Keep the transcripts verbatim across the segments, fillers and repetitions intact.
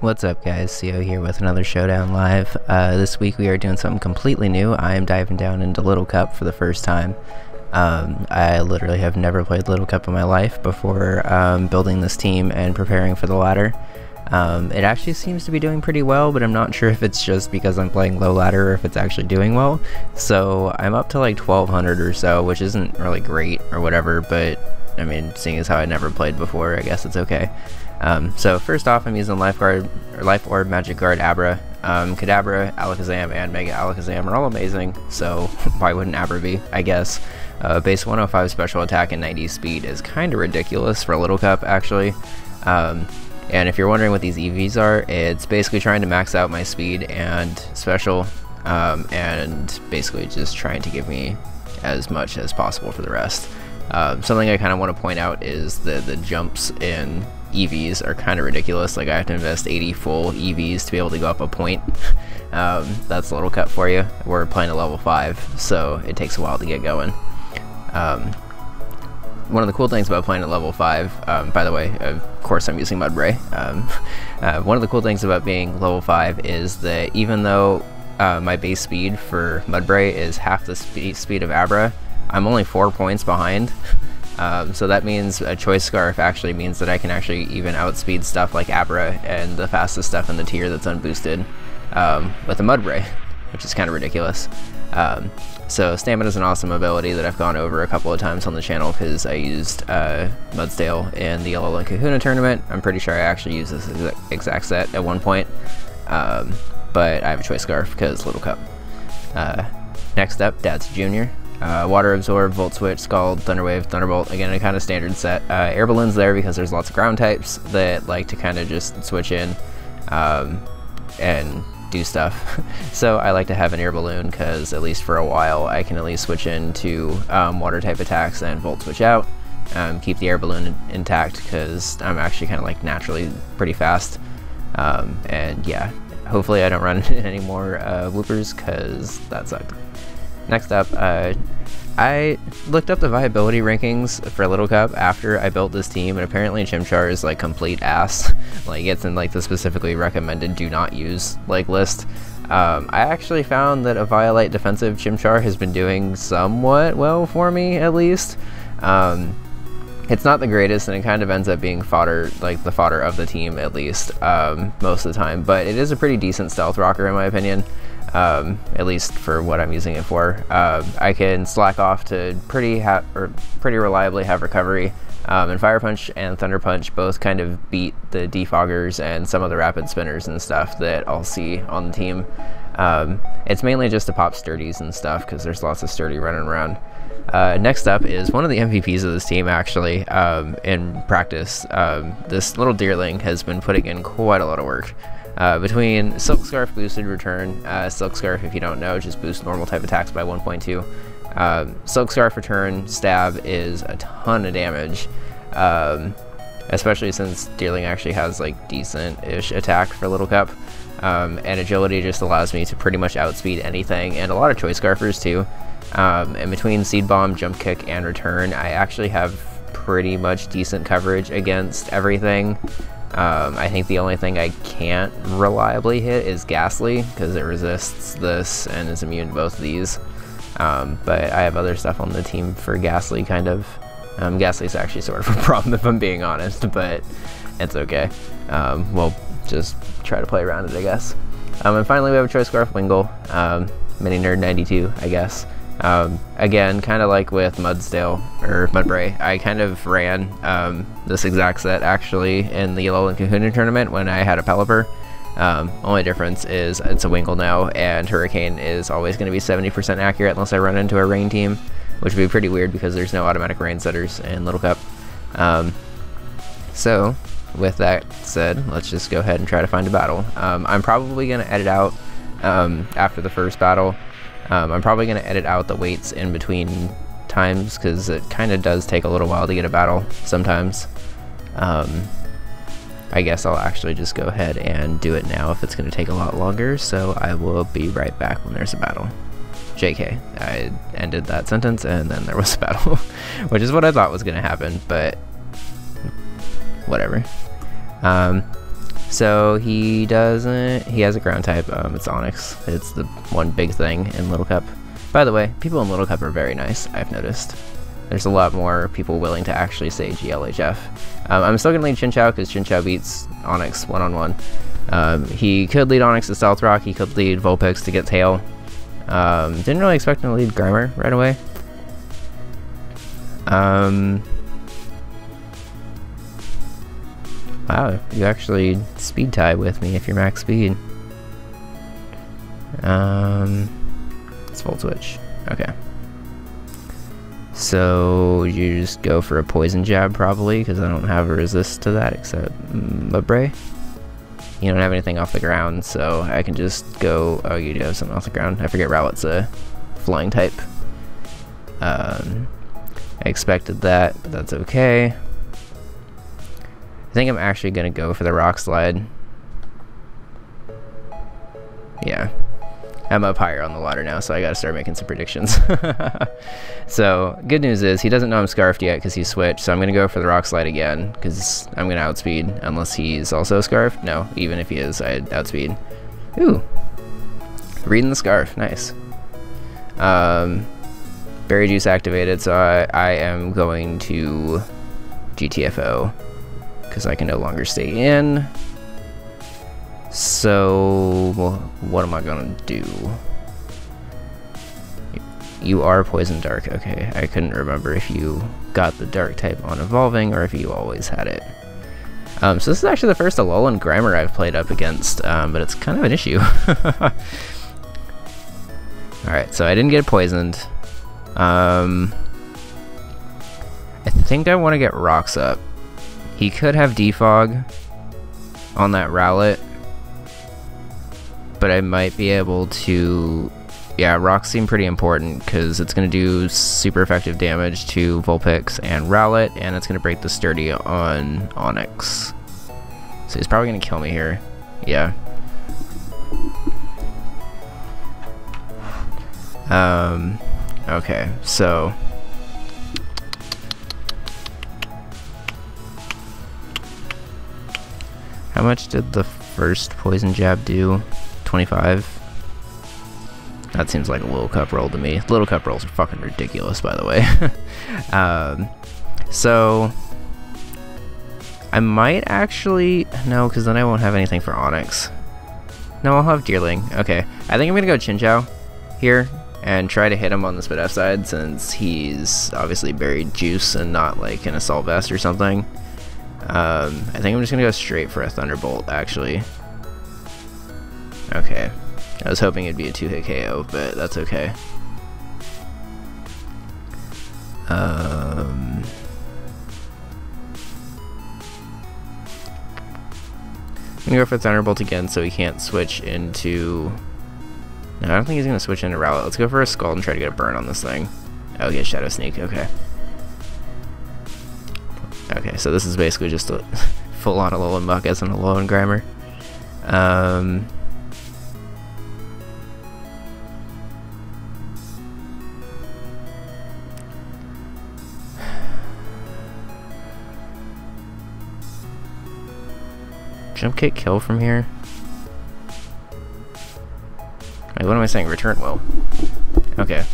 What's up guys, C O here with another Showdown Live. Uh, this week we are doing something completely new. I am diving down into Little Cup for the first time. Um, I literally have never played Little Cup in my life before um, building this team and preparing for the ladder. Um, it actually seems to be doing pretty well, but I'm not sure if it's just because I'm playing low ladder or if it's actually doing well. So I'm up to like twelve hundred or so, which isn't really great or whatever, but I mean, seeing as how I never played before, I guess it's okay. Um, so first off, I'm using Lifeguard, or Life Orb, Magic Guard, Abra. Um, Kadabra, Alakazam, and Mega Alakazam are all amazing, so why wouldn't Abra be, I guess. Uh, base one oh five special attack and ninety speed is kind of ridiculous for Little Cup, actually. Um, and if you're wondering what these E Vs are, it's basically trying to max out my speed and special, um, and basically just trying to give me as much as possible for the rest. Um, something I kind of want to point out is that the jumps in E Vs are kind of ridiculous. Like, I have to invest eighty full E Vs to be able to go up a point. Um, that's a Little Cup for you. We're playing a level five, so it takes a while to get going. Um, one of the cool things about playing at level five, um, by the way, of course I'm using Mudbray. Um, uh, one of the cool things about being level five is that even though uh, my base speed for Mudbray is half the spe speed of Abra, I'm only four points behind. Um, so that means a Choice Scarf actually means that I can actually even outspeed stuff like Abra and the fastest stuff in the tier that's unboosted um, with a Mudbray, which is kind of ridiculous. Um, so Stamina is an awesome ability that I've gone over a couple of times on the channel because I used uh, Mudsdale in the Alolan Kahuna tournament. I'm pretty sure I actually used this exa exact set at one point, um, but I have a Choice Scarf because Little Cup. Uh, next up, Dad's Junior Uh, Water Absorb, Volt Switch, Scald, Thunderwave, Thunderbolt, again a kind of standard set. Uh, Air Balloon's there because there's lots of ground types that like to kind of just switch in um, and do stuff. So I like to have an Air Balloon because at least for a while I can at least switch into um, water type attacks and Volt Switch out. Um, keep the Air Balloon in intact because I'm actually kind of like naturally pretty fast. Um, and yeah, hopefully I don't run into any more uh, Whoopers because that sucked. Next up, uh, I looked up the viability rankings for Little Cup after I built this team, and apparently Chimchar is like complete ass. Like, it's in like the specifically recommended do not use like list. Um, I actually found that a Violite defensive Chimchar has been doing somewhat well for me, at least. Um, it's not the greatest, and it kind of ends up being fodder, like the fodder of the team at least, um, most of the time. But it is a pretty decent stealth rocker in my opinion. Um, at least for what I'm using it for. Um, I can slack off to pretty ha or pretty reliably have recovery, um, and Fire Punch and Thunder Punch both kind of beat the defoggers and some of the rapid spinners and stuff that I'll see on the team. Um, it's mainly just to pop sturdies and stuff because there's lots of sturdy running around. Uh, next up is one of the M V Ps of this team actually, um, in practice. Um, this little Deerling has been putting in quite a lot of work. Uh, between Silk Scarf boosted return, uh, Silk Scarf, if you don't know, just boosts normal type attacks by one point two. Um, Silk Scarf return stab is a ton of damage, um, especially since Deerling actually has like decent-ish attack for Little Cup, um, and agility just allows me to pretty much outspeed anything, and a lot of Choice Scarfers too. Um, and between Seed Bomb, Jump Kick, and Return, I actually have pretty much decent coverage against everything. Um, I think the only thing I can't reliably hit is Gastly, because it resists this and is immune to both of these. Um, but I have other stuff on the team for Gastly, kind of. Um, Gastly's actually sort of a problem if I'm being honest, but it's okay. Um, we'll just try to play around it, I guess. Um, and finally, we have a Choice Scarf Wingull, um, Mini Nerd ninety-two, I guess. Um, again, kind of like with Mudsdale, or Mudbray, I kind of ran um, this exact set actually in the Alolan Kahuna tournament when I had a Pelipper. Um, only difference is it's a Wingull now, and Hurricane is always going to be seventy percent accurate unless I run into a rain team, which would be pretty weird because there's no automatic rain setters in Little Cup. Um, so, with that said, let's just go ahead and try to find a battle. Um, I'm probably going to edit out um, after the first battle. Um, I'm probably going to edit out the waits in between times because it kind of does take a little while to get a battle sometimes. Um, I guess I'll actually just go ahead and do it now if it's going to take a lot longer, so I will be right back when there's a battle. J K, I ended that sentence and then there was a battle, which is what I thought was going to happen, but whatever. Um, So he doesn't, he has a ground type, um, it's Onix. It's the one big thing in Little Cup. By the way, people in Little Cup are very nice, I've noticed. There's a lot more people willing to actually say G L H F. Um, I'm still gonna lead Chimchar because Chimchar beats Onix one-on-one. Um, he could lead Onix to Stealth Rock, he could lead Vulpix to get Tail. Um, didn't really expect him to lead Grimer right away. Um... Wow, you actually speed tie with me if you're max speed. Um, it's Volt Switch. Okay. So you just go for a poison jab probably, because I don't have a resist to that except Mudbray. You don't have anything off the ground, so I can just go. Oh, you do have something off the ground. I forget Rowlet's a flying type. Um, I expected that, but that's okay. I think I'm actually gonna go for the rock slide. Yeah. I'm up higher on the ladder now, so I gotta start making some predictions. So, good news is, he doesn't know I'm Scarfed yet because he switched, so I'm gonna go for the rock slide again, because I'm gonna outspeed, unless he's also Scarfed. No, even if he is, I outspeed. Ooh. Reading the Scarf, nice. Um, Berry Juice activated, so I, I am going to G T F O. Because I can no longer stay in. So, well, what am I gonna do? You are Poison Dark, okay. I couldn't remember if you got the Dark type on evolving or if you always had it. Um, so this is actually the first Alolan Grimer I've played up against, um, but it's kind of an issue. Alright, so I didn't get poisoned. Um, I think I want to get rocks up. He could have Defog on that Rowlet, but I might be able to... Yeah, rocks seem pretty important because it's going to do super effective damage to Vulpix and Rowlet, and it's going to break the Sturdy on Onix. So he's probably going to kill me here. Yeah. Um, okay, so... How much did the first poison jab do? twenty-five? That seems like a Little Cup roll to me. Little Cup rolls are fucking ridiculous, by the way. um, so, I might actually... No, because then I won't have anything for Onix. No, I'll have Deerling. Okay, I think I'm going to go Chimchar here and try to hit him on the Spidef side since he's obviously buried juice and not like an Assault Vest or something. Um, I think I'm just gonna go straight for a Thunderbolt, actually. Okay. I was hoping it'd be a two-hit K O, but that's okay. Um... I'm gonna go for Thunderbolt again so he can't switch into... No, I don't think he's gonna switch into Rowlet. Let's go for a Scald and try to get a burn on this thing. Oh, get Shadow Sneak, okay. Okay, so this is basically just a full-on Alolan Muck as an Alolan Grimer. Um, jump kick kill from here? Wait, what am I saying? Return will. Okay.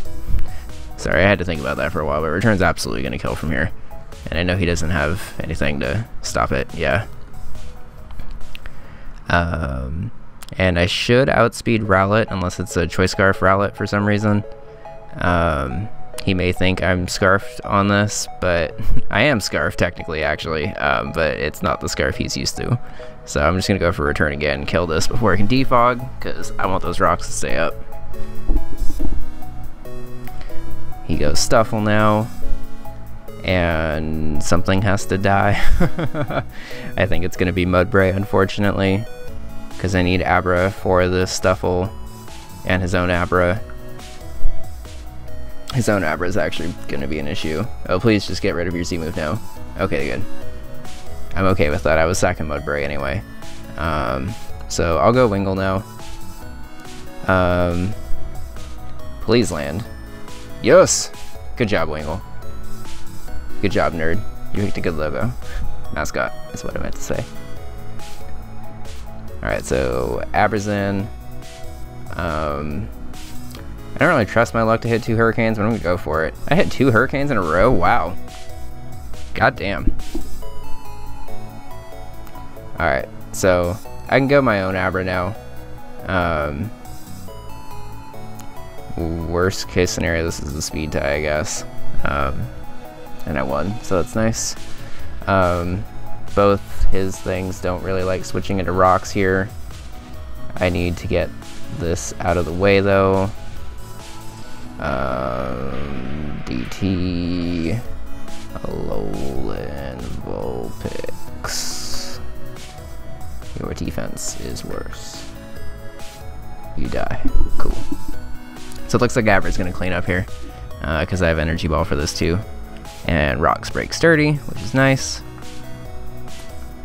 Sorry, I had to think about that for a while, but Return's absolutely going to kill from here. And I know he doesn't have anything to stop it, yeah. Um, and I should outspeed Rowlet, unless it's a Choice Scarf Rowlet for some reason. Um, he may think I'm Scarfed on this, but I am Scarfed technically, actually. Um, but it's not the Scarf he's used to. So I'm just going to go for Return again, kill this before I can Defog, because I want those rocks to stay up. He goes Stuffle now. And something has to die. I think it's going to be Mudbray, unfortunately, because I need Abra for the Stuffle and his own Abra. His own Abra is actually going to be an issue. Oh, please just get rid of your Z-move now. Okay, good. I'm okay with that. I was sacking Mudbray anyway. Um, so I'll go Wingull now. Um, please land. Yes! Good job, Wingull. Good job, nerd. You picked a good logo. Mascot is what I meant to say. Alright, so Abra's in. Um, I don't really trust my luck to hit two Hurricanes, but I'm going to go for it. I hit two Hurricanes in a row? Wow. Goddamn. Alright, so I can go my own Abra now. Um, worst case scenario, this is a speed tie, I guess. Um, and I won, so that's nice. Um, both his things don't really like switching into rocks here. I need to get this out of the way, though. Um, D T, Alolan, Vulpix. Your defense is worse. You die. Cool. So it looks like Abra's going to clean up here, because uh, I have Energy Ball for this too. And Rocks break Sturdy, which is nice.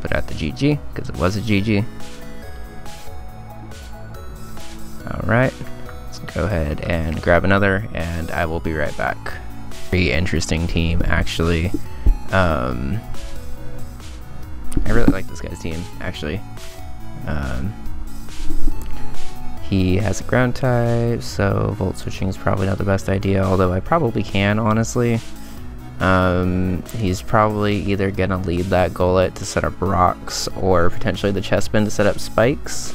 Put out the G G, because it was a G G. Alright, let's go ahead and grab another, and I will be right back. Pretty interesting team, actually. Um, I really like this guy's team, actually. Um, He has a ground type, so Volt switching is probably not the best idea, although I probably can, honestly. Um, he's probably either going to lead that Golett to set up rocks, or potentially the Chespin to set up spikes.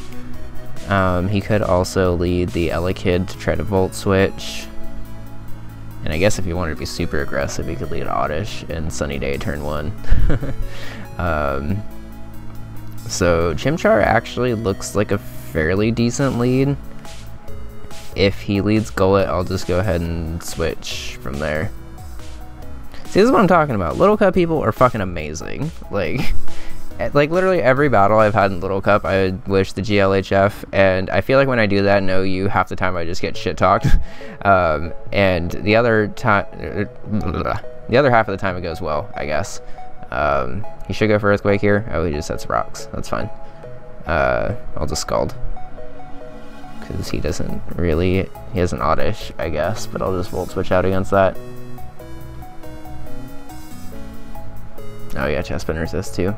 Um, he could also lead the Elekid to try to Volt switch. And I guess if he wanted to be super aggressive, he could lead Oddish in Sunny Day turn one. um, so Chimchar actually looks like a fairly decent lead. If he leads Golett, I'll just go ahead and switch from there. See, this is what I'm talking about. Little Cup people are fucking amazing. Like, like literally every battle I've had in Little Cup, I wish the G L H F, and I feel like when I do that, no, you half the time I just get shit talked, um, and the other time, the other half of the time it goes well, I guess. Um, he should go for Earthquake here. Oh, he just sets rocks. That's fine. Uh, I'll just Scald, because he doesn't really, he has an Oddish, I guess, but I'll just Volt Switch out against that. Oh yeah, Chespin resist too.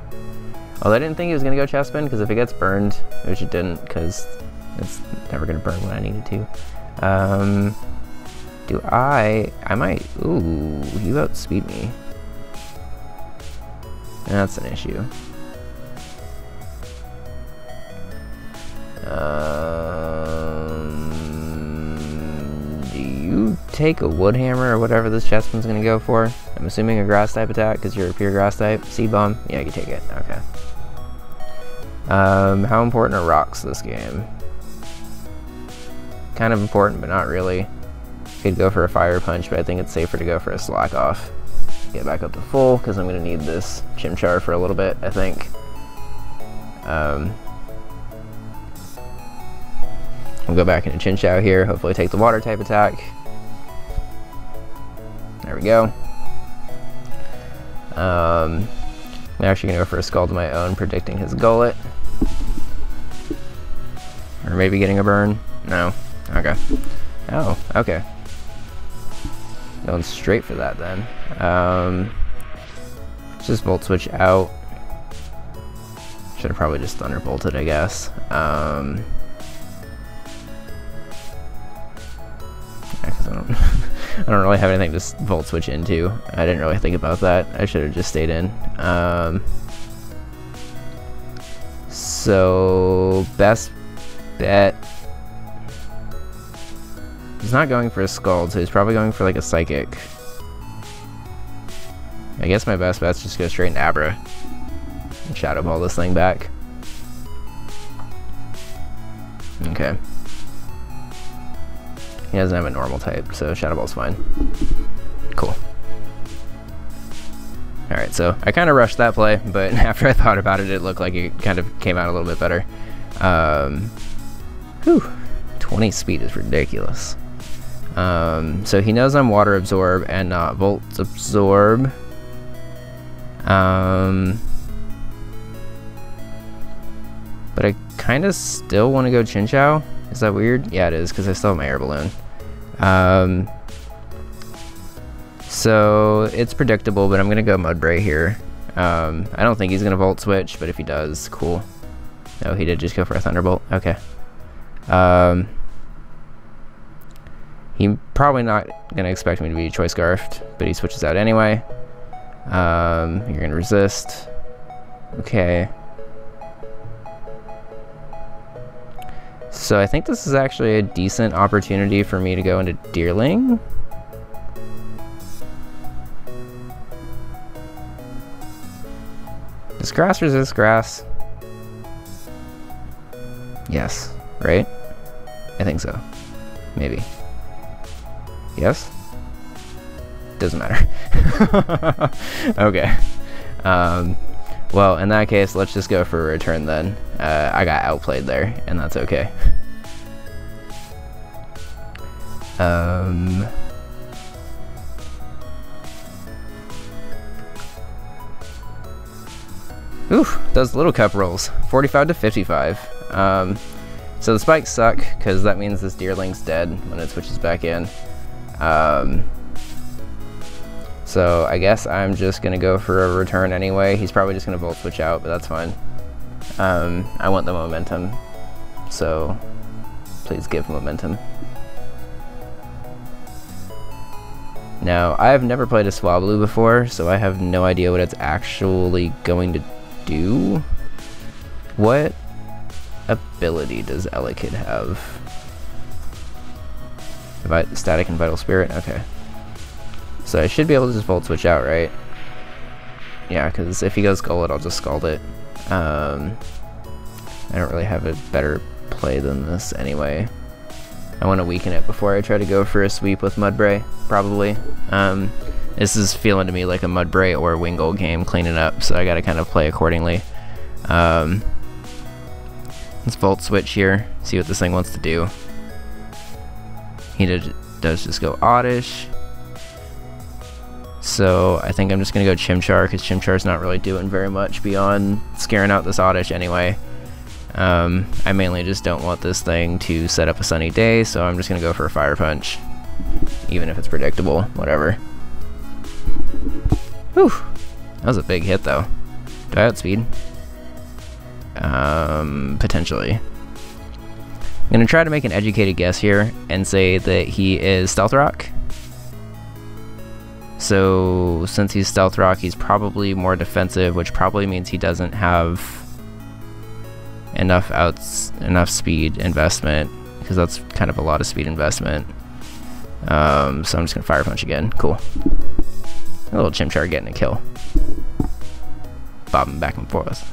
Although I didn't think he was going to go Chespin, because if it gets burned, which it didn't, because it's never going to burn when I needed to. Um, do I, I might, ooh, he outspeed me. That's an issue. Um, do you take a wood hammer or whatever this Chespin's gonna go for? I'm assuming a grass type attack because you're a pure grass type. C-bomb? Yeah, you take it. Okay. Um, how important are rocks this game? Kind of important, but not really. Could go for a fire punch, but I think it's safer to go for a slack off. Get back up to full because I'm gonna need this Chimchar for a little bit, I think. Um, We'll go back into Chinchou here, hopefully take the water type attack. There we go. Um, I'm actually gonna go for a Scald of my own, predicting his Golett. Or maybe getting a burn? No, okay. Oh, okay. Going straight for that then. Um, just Volt Switch out. Should've probably just Thunderbolted, I guess. Um, I don't, I don't really have anything to Volt Switch into. I didn't really think about that. I should have just stayed in. Um, so, best bet. He's not going for a Scald, so he's probably going for like a Psychic. I guess my best bet's just go straight into Abra and Shadow Ball this thing back. Okay. He doesn't have a normal type, so Shadow Ball's fine. Cool. Alright, so I kind of rushed that play, but after I thought about it, it looked like it kind of came out a little bit better. Um, whew, twenty speed is ridiculous. Um, so he knows I'm Water Absorb and not Volt Absorb. Um, but I kind of still want to go Chinchou. Is that weird? Yeah, it is, because I still have my air balloon. Um, so it's predictable, but I'm going to go Mudbray here. Um, I don't think he's going to Volt Switch, but if he does, cool. No, he did just go for a Thunderbolt. Okay. Um, he's probably not going to expect me to be Choice Scarfed, but he switches out anyway. Um, you're going to resist. Okay. So I think this is actually a decent opportunity for me to go into Deerling. Does grass resist grass? Yes, right? I think so. Maybe. Yes? Doesn't matter. Okay. Um, well, in that case, let's just go for a return then. Uh, I got outplayed there, and that's okay. Um... Oof, those little cup rolls, forty-five to fifty-five. Um, so the spikes suck, because that means this Deerling's dead when it switches back in. Um, so I guess I'm just going to go for a return anyway. He's probably just going to Volt Switch out, but that's fine. Um, I want the momentum, so please give momentum. Now, I have never played a Swablu before, so I have no idea what it's actually going to do. Do what ability does Elekid have? Vit static and Vital Spirit. Okay, so I should be able to just Volt Switch out, right? Yeah, because if he goes Golett, I'll just Scald it. Um, I don't really have a better play than this anyway. I want to weaken it before I try to go for a sweep with Mudbray, probably. Um, This is feeling to me like a Mudbray or Wingull game, cleaning up, so I gotta kind of play accordingly. Um, let's Volt Switch here, see what this thing wants to do. He did, does just go Oddish. So I think I'm just gonna go Chimchar, because Chimchar's not really doing very much beyond scaring out this Oddish anyway. Um, I mainly just don't want this thing to set up a sunny day, so I'm just gonna go for a Fire Punch. Even if it's predictable, whatever. Whew, that was a big hit though. Do I outspeed? Um, potentially. I'm gonna try to make an educated guess here and say that he is Stealth Rock. So since he's Stealth Rock, he's probably more defensive, which probably means he doesn't have enough outs, enough speed investment, because that's kind of a lot of speed investment. Um, so I'm just gonna Fire Punch again. Cool. A little Chimchar getting a kill. Bobbing back and forth.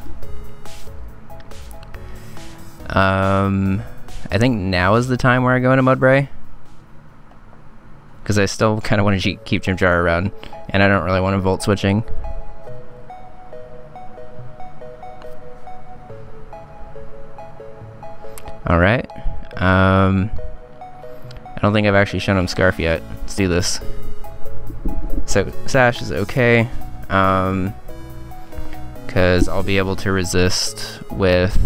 Um, I think now is the time where I go into Mudbray. Because I still kind of want to keep Chimchar around. And I don't really want to Volt Switching. Alright. Um, I don't think I've actually shown him Scarf yet. Let's do this. So Sash is okay, um, because I'll be able to resist with,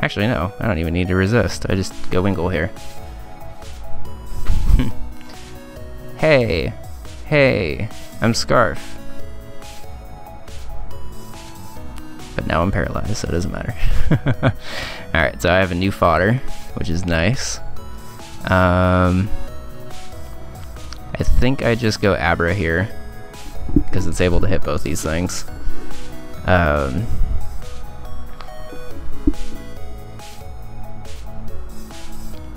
actually no, I don't even need to resist, I just go Wingull here. hey, hey, I'm Scarf. But now I'm paralyzed, so it doesn't matter. Alright, so I have a new fodder, which is nice. Um... I think I just go Abra here, because it's able to hit both these things. Um,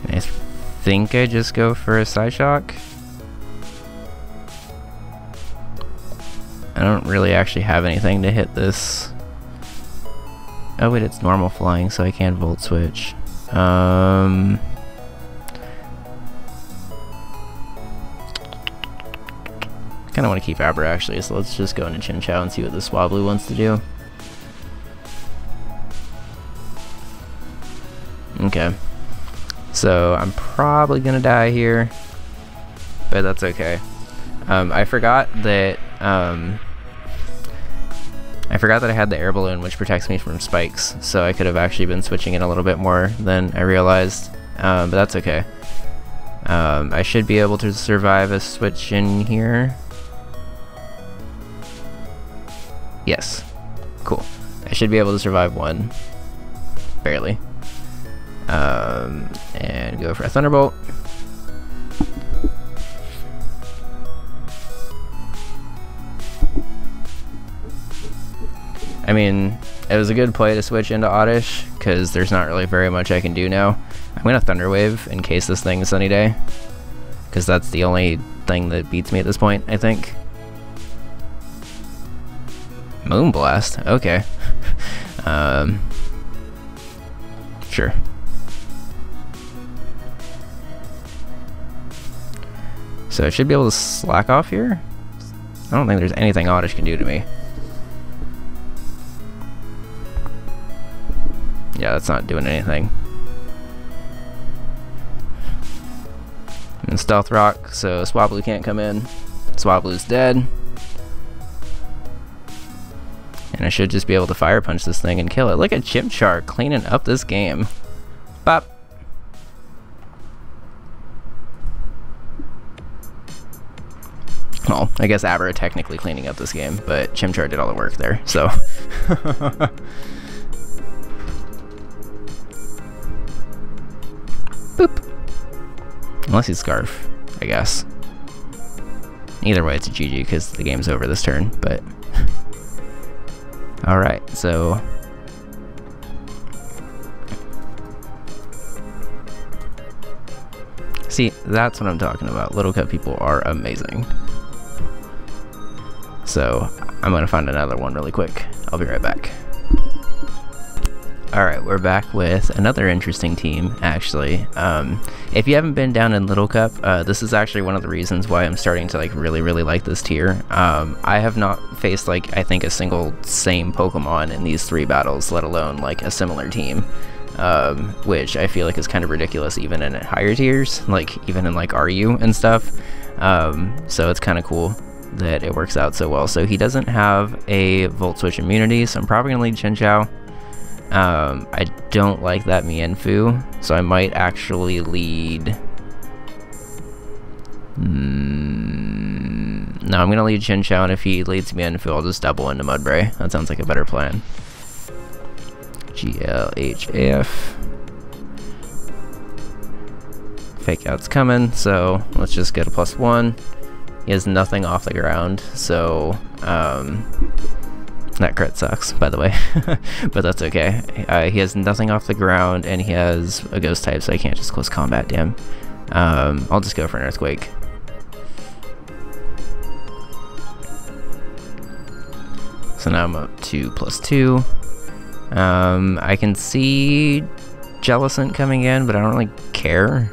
and I think I just go for a Psyshock. I don't really actually have anything to hit this. Oh wait, it's normal flying, so I can Volt Switch. Um... I kinda want to keep Abra actually, so let's just go into Chimchar and see what the Swablu wants to do. Okay, so I'm probably gonna die here, but that's okay. Um, I forgot that um, I forgot that I had the air balloon, which protects me from spikes, so I could have actually been switching in a little bit more than I realized, um, but that's okay. Um, I should be able to survive a switch in here. Yes, cool. I should be able to survive one, barely. Um, and go for a Thunderbolt. I mean, it was a good play to switch into Oddish, because there's not really very much I can do now. I'm going to Thunder Wave in case this thing is Sunny Day, because that's the only thing that beats me at this point, I think. Moonblast? Okay. um, sure. So I should be able to slack off here. I don't think there's anything Oddish can do to me. Yeah, that's not doing anything. And Stealth Rock, so Swablu can't come in. Swablu's dead. And I should just be able to Fire Punch this thing and kill it. Look at Chimchar cleaning up this game. Bop. Well, I guess Abra technically cleaning up this game, but Chimchar did all the work there, so. Boop. Unless he's Scarf, I guess. Either way, it's a G G because the game's over this turn, but. Alright, so. See, that's what I'm talking about. Little Cup people are amazing. So, I'm gonna find another one really quick. I'll be right back. Alright, we're back with another interesting team, actually. Um, if you haven't been down in Little Cup, uh, this is actually one of the reasons why I'm starting to like really, really like this tier. Um, I have not faced, like, I think a single same Pokemon in these three battles, let alone like a similar team, um, which I feel like is kind of ridiculous even in higher tiers, like even in like R U and stuff. Um, so it's kind of cool that it works out so well. So he doesn't have a Volt Switch immunity, so I'm probably going to lead Chinchou. Um, I don't like that Mienfoo, so I might actually lead... Mm, no, I'm going to lead Chinchou, and if he leads Mienfoo, I'll just double into Mudbray. That sounds like a better plan. G L H F. Fake Out's coming, so let's just get a plus one. He has nothing off the ground, so... Um, that crit sucks, by the way, but that's okay. Uh, he has nothing off the ground, and he has a ghost type, so I can't just close combat, damn. Um, I'll just go for an Earthquake. So now I'm up to plus two. Um, I can see Jellicent coming in, but I don't really care.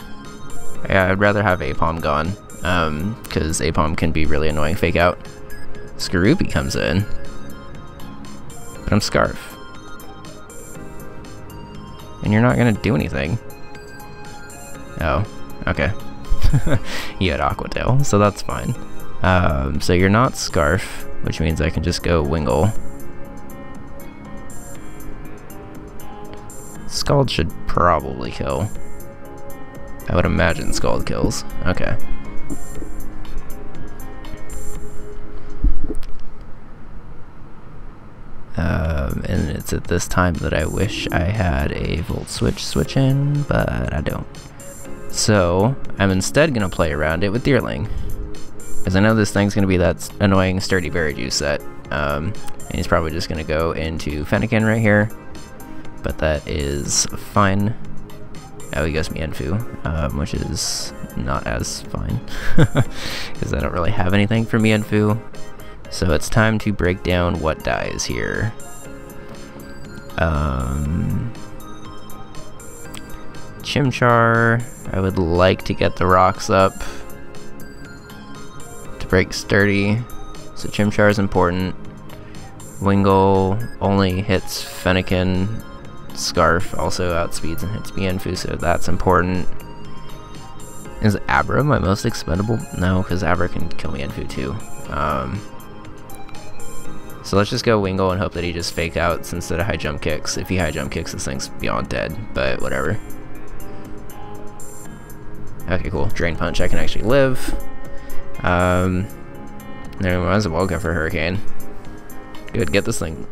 Yeah, I'd rather have Aipom gone, because um, Aipom can be really annoying Fake Out. Skorupi comes in. But I'm Scarf. And you're not gonna do anything. Oh, okay. You had Aqua Tail, so that's fine. Um, so you're not Scarf, which means I can just go Wingull. Scald should probably kill. I would imagine Scald kills. Okay. Um, and it's at this time that I wish I had a Volt Switch switch in, but I don't. So I'm instead going to play around it with Deerling, because I know this thing's going to be that annoying Sturdy Berry Juice set, um, and he's probably just going to go into Fennekin right here, but that is fine. Oh, he goes Mienfoo, um, which is not as fine, because I don't really have anything for Mienfoo. So it's time to break down what dies here. Um, Chimchar, I would like to get the rocks up to break Sturdy, so Chimchar is important. Wingull only hits Fennekin. Scarf also outspeeds and hits Bianfu, so that's important. Is Abra my most expendable? No, because Abra can kill Mienfoo too. Um, So let's just go Wingull and hope that he just Fake Outs instead of High Jump Kicks. If he High Jump Kicks, this thing's beyond dead, but whatever. Okay, cool. Drain Punch, I can actually live. Um, then we might as well go for Hurricane. Good, get this thing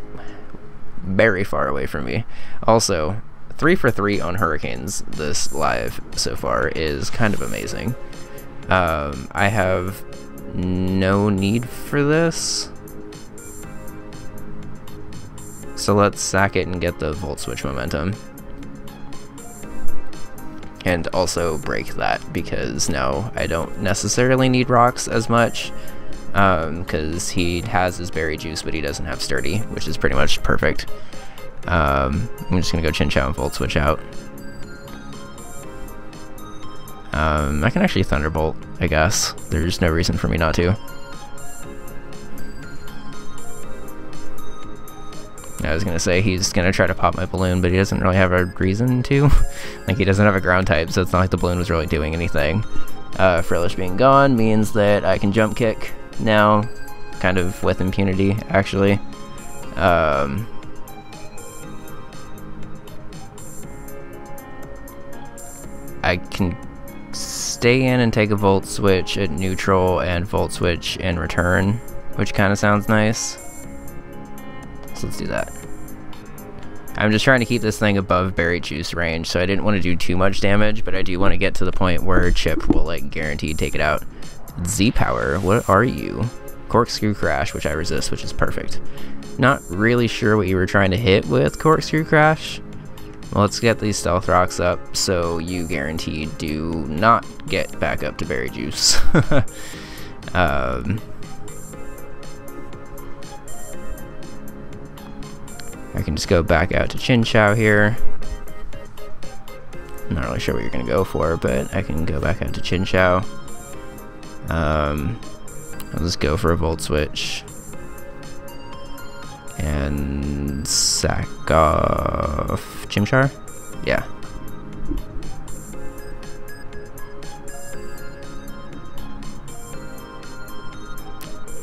very far away from me. Also, three for three on hurricanes this live so far is kind of amazing. Um, I have no need for this. So let's sack it and get the Volt Switch momentum. And also break that, because now I don't necessarily need rocks as much. Because um, he has his berry juice, but he doesn't have sturdy, which is pretty much perfect. Um, I'm just going to go Chinchou and Volt Switch out. Um, I can actually Thunderbolt, I guess. There's no reason for me not to. I was going to say he's going to try to pop my balloon, but he doesn't really have a reason to. Like, he doesn't have a ground type, so it's not like the balloon was really doing anything. Uh, Frillish being gone means that I can jump kick now, kind of with impunity, actually. Um, I can stay in and take a Volt Switch at neutral and Volt Switch in return, which kind of sounds nice. So let's do that. I'm just trying to keep this thing above berry juice range, so I didn't want to do too much damage, but I do want to get to the point where Chip will, like, guaranteed take it out. Z-Power, what are you? Corkscrew Crash, which I resist, which is perfect. Not really sure what you were trying to hit with Corkscrew Crash. Well, let's get these Stealth Rocks up, so you guaranteed do not get back up to berry juice. um... I can just go back out to Chinchou here. I'm not really sure what you're going to go for, but I can go back out to Chinchou. Um, I'll just go for a Volt Switch. And sack off Chimchar? Yeah.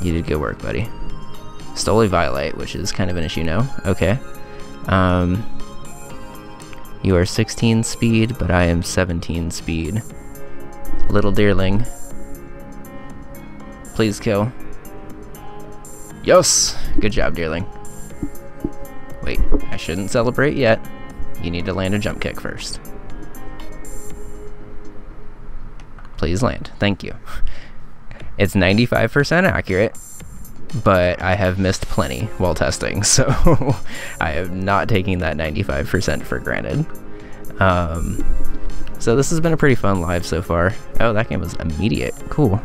You did good work, buddy. Stole a Violite, which is kind of an issue now. Okay. Um, you are sixteen speed, but I am seventeen speed. Little Deerling. Please kill. Yes! Good job, Deerling. Wait, I shouldn't celebrate yet. You need to land a jump kick first. Please land. Thank you. It's ninety-five percent accurate. But I have missed plenty while testing, so I am not taking that ninety-five percent for granted. Um, so this has been a pretty fun live so far. Oh, that game was immediate. Cool.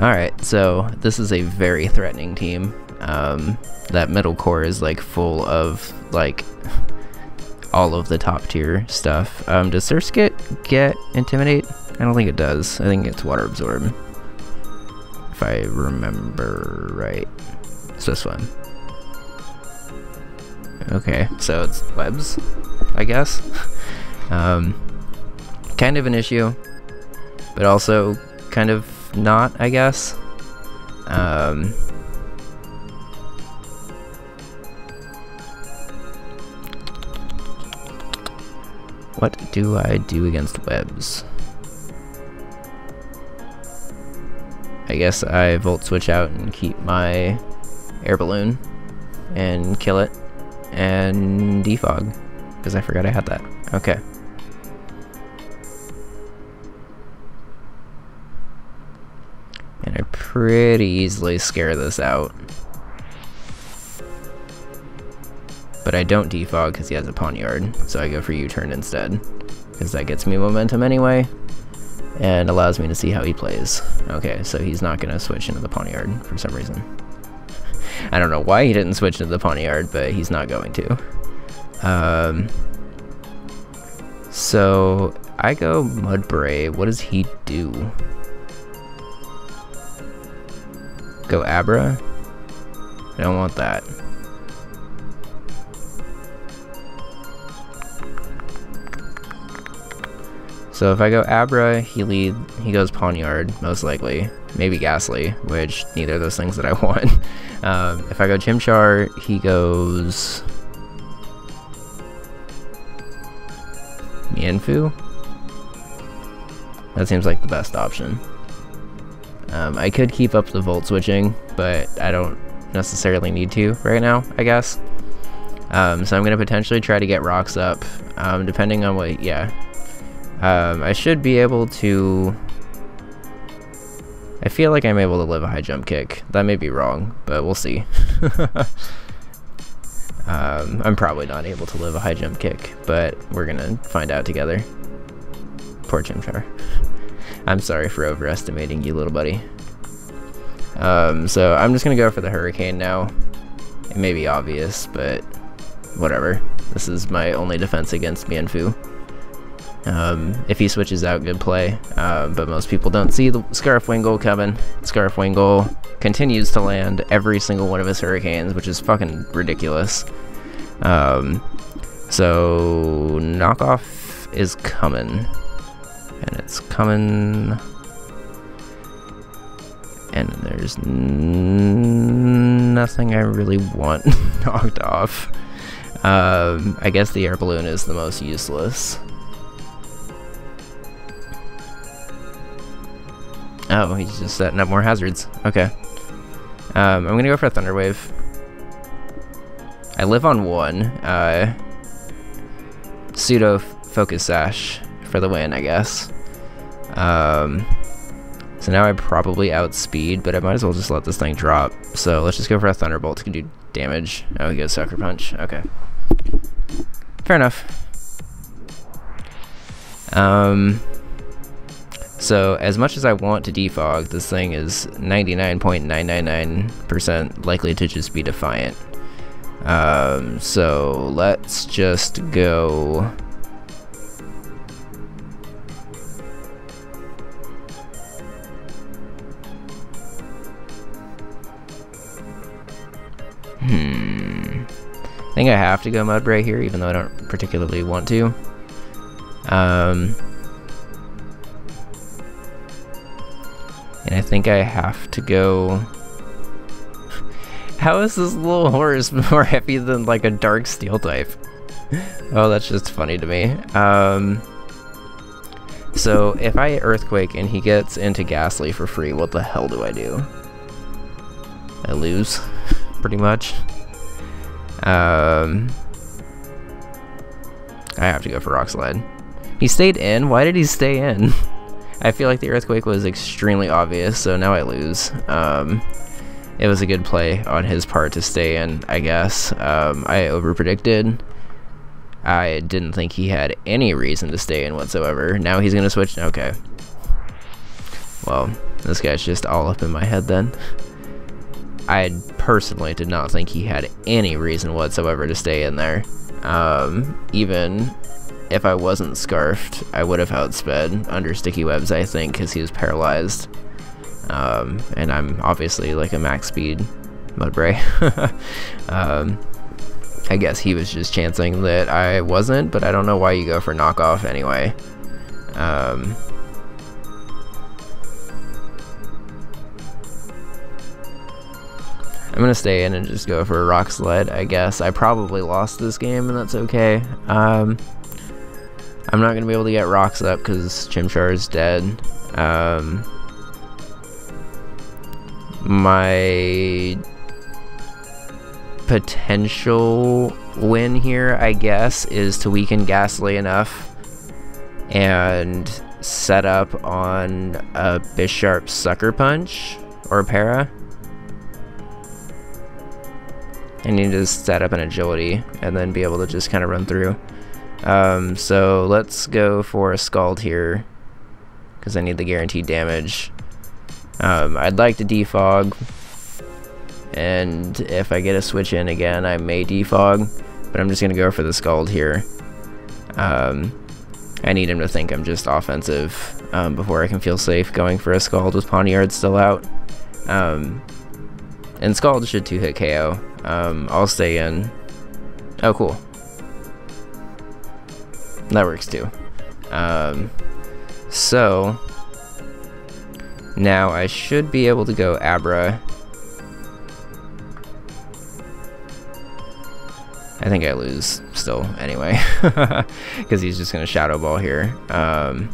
Alright, so this is a very threatening team. Um, that middle core is like full of like all of the top tier stuff. Um, does Surskit get Intimidate? I don't think it does. I think it's Water Absorb. If I remember right. It's this one. Okay, so it's webs, I guess. um, kind of an issue, but also kind of not, I guess. Um, what do I do against webs? I guess I Volt Switch out and keep my air balloon and kill it and defog, because I forgot I had that. Okay. And I pretty easily scare this out. But I don't defog because he has a Pawniard, so I go for U-turn instead, because that gets me momentum anyway. And allows me to see how he plays. Okay, so he's not going to switch into the Pawniard for some reason. I don't know why he didn't switch into the Pawniard, but he's not going to. Um, so, I go Mudbray. What does he do? Go Abra? I don't want that. So if I go Abra, he lead, he goes Pawniard, most likely. Maybe Gastly, which neither of those things that I want. Um, if I go Chimchar, he goes... Mienfoo? That seems like the best option. Um, I could keep up the Volt Switching, but I don't necessarily need to right now, I guess. Um, so I'm going to potentially try to get rocks up, um, depending on what, yeah. Um, I should be able to... I feel like I'm able to live a high jump kick. That may be wrong, but we'll see. um, I'm probably not able to live a high jump kick, but we're going to find out together. Poor Chimchar. I'm sorry for overestimating you, little buddy. Um, so I'm just going to go for the Hurricane now. It may be obvious, but whatever. This is my only defense against Mienfoo. Um, if he switches out, good play, uh, but most people don't see the Scarf Wingull coming. Scarf Wingull continues to land every single one of his Hurricanes, which is fucking ridiculous. Um, so knockoff is coming, and it's coming, and there's n nothing I really want knocked off. Um, I guess the air balloon is the most useless. Oh, he's just setting up more hazards. Okay. Um, I'm going to go for a Thunder Wave. I live on one. Uh, pseudo Focus Sash for the win, I guess. Um, so now I probably outspeed, but I might as well just let this thing drop. So let's just go for a Thunderbolt. It can do damage. Oh, he goes Sucker Punch. Okay. Fair enough. Um... So, as much as I want to defog, this thing is ninety-nine point nine nine nine percent likely to just be defiant. Um, so, let's just go... Hmm... I think I have to go Mudbray here, even though I don't particularly want to. Um... And I think I have to go... How is this little horse more heavy than like a dark steel type? Oh, that's just funny to me. Um, so if I Earthquake and he gets into Gastly for free, what the hell do I do? I lose, pretty much. Um, I have to go for Rock Slide. He stayed in? Why did he stay in? I feel like the Earthquake was extremely obvious, so now I lose. Um, it was a good play on his part to stay in, I guess. Um, I overpredicted. I didn't think he had any reason to stay in whatsoever. Now he's going to switch. Okay. Well, this guy's just all up in my head then. I personally did not think he had any reason whatsoever to stay in there. Um, even... If I wasn't Scarfed, I would have outsped under Sticky Webs, I think, because he was paralyzed. Um, and I'm obviously like a max speed Mudbray. um, I guess he was just chancing that I wasn't, but I don't know why you go for knockoff anyway. Um, I'm going to stay in and just go for a Rock Sled, I guess. I probably lost this game, and that's okay. Um... I'm not going to be able to get rocks up because Chimchar is dead. Um, my potential win here, I guess, is to weaken Gastly enough and set up on a Bisharp Sucker Punch or Para. I need to set up an Agility and then be able to just kind of run through. Um, so let's go for a Scald here, because I need the guaranteed damage. Um, I'd like to defog, and if I get a switch in again, I may defog, but I'm just going to go for the Scald here. Um, I need him to think I'm just offensive um, before I can feel safe going for a Scald with Pawniard still out. Um, and Scald should two-hit K O. Um, I'll stay in. Oh, cool. That works too. Um, so now I should be able to go Abra. I think I lose still anyway, because he's just gonna Shadow Ball here. Um,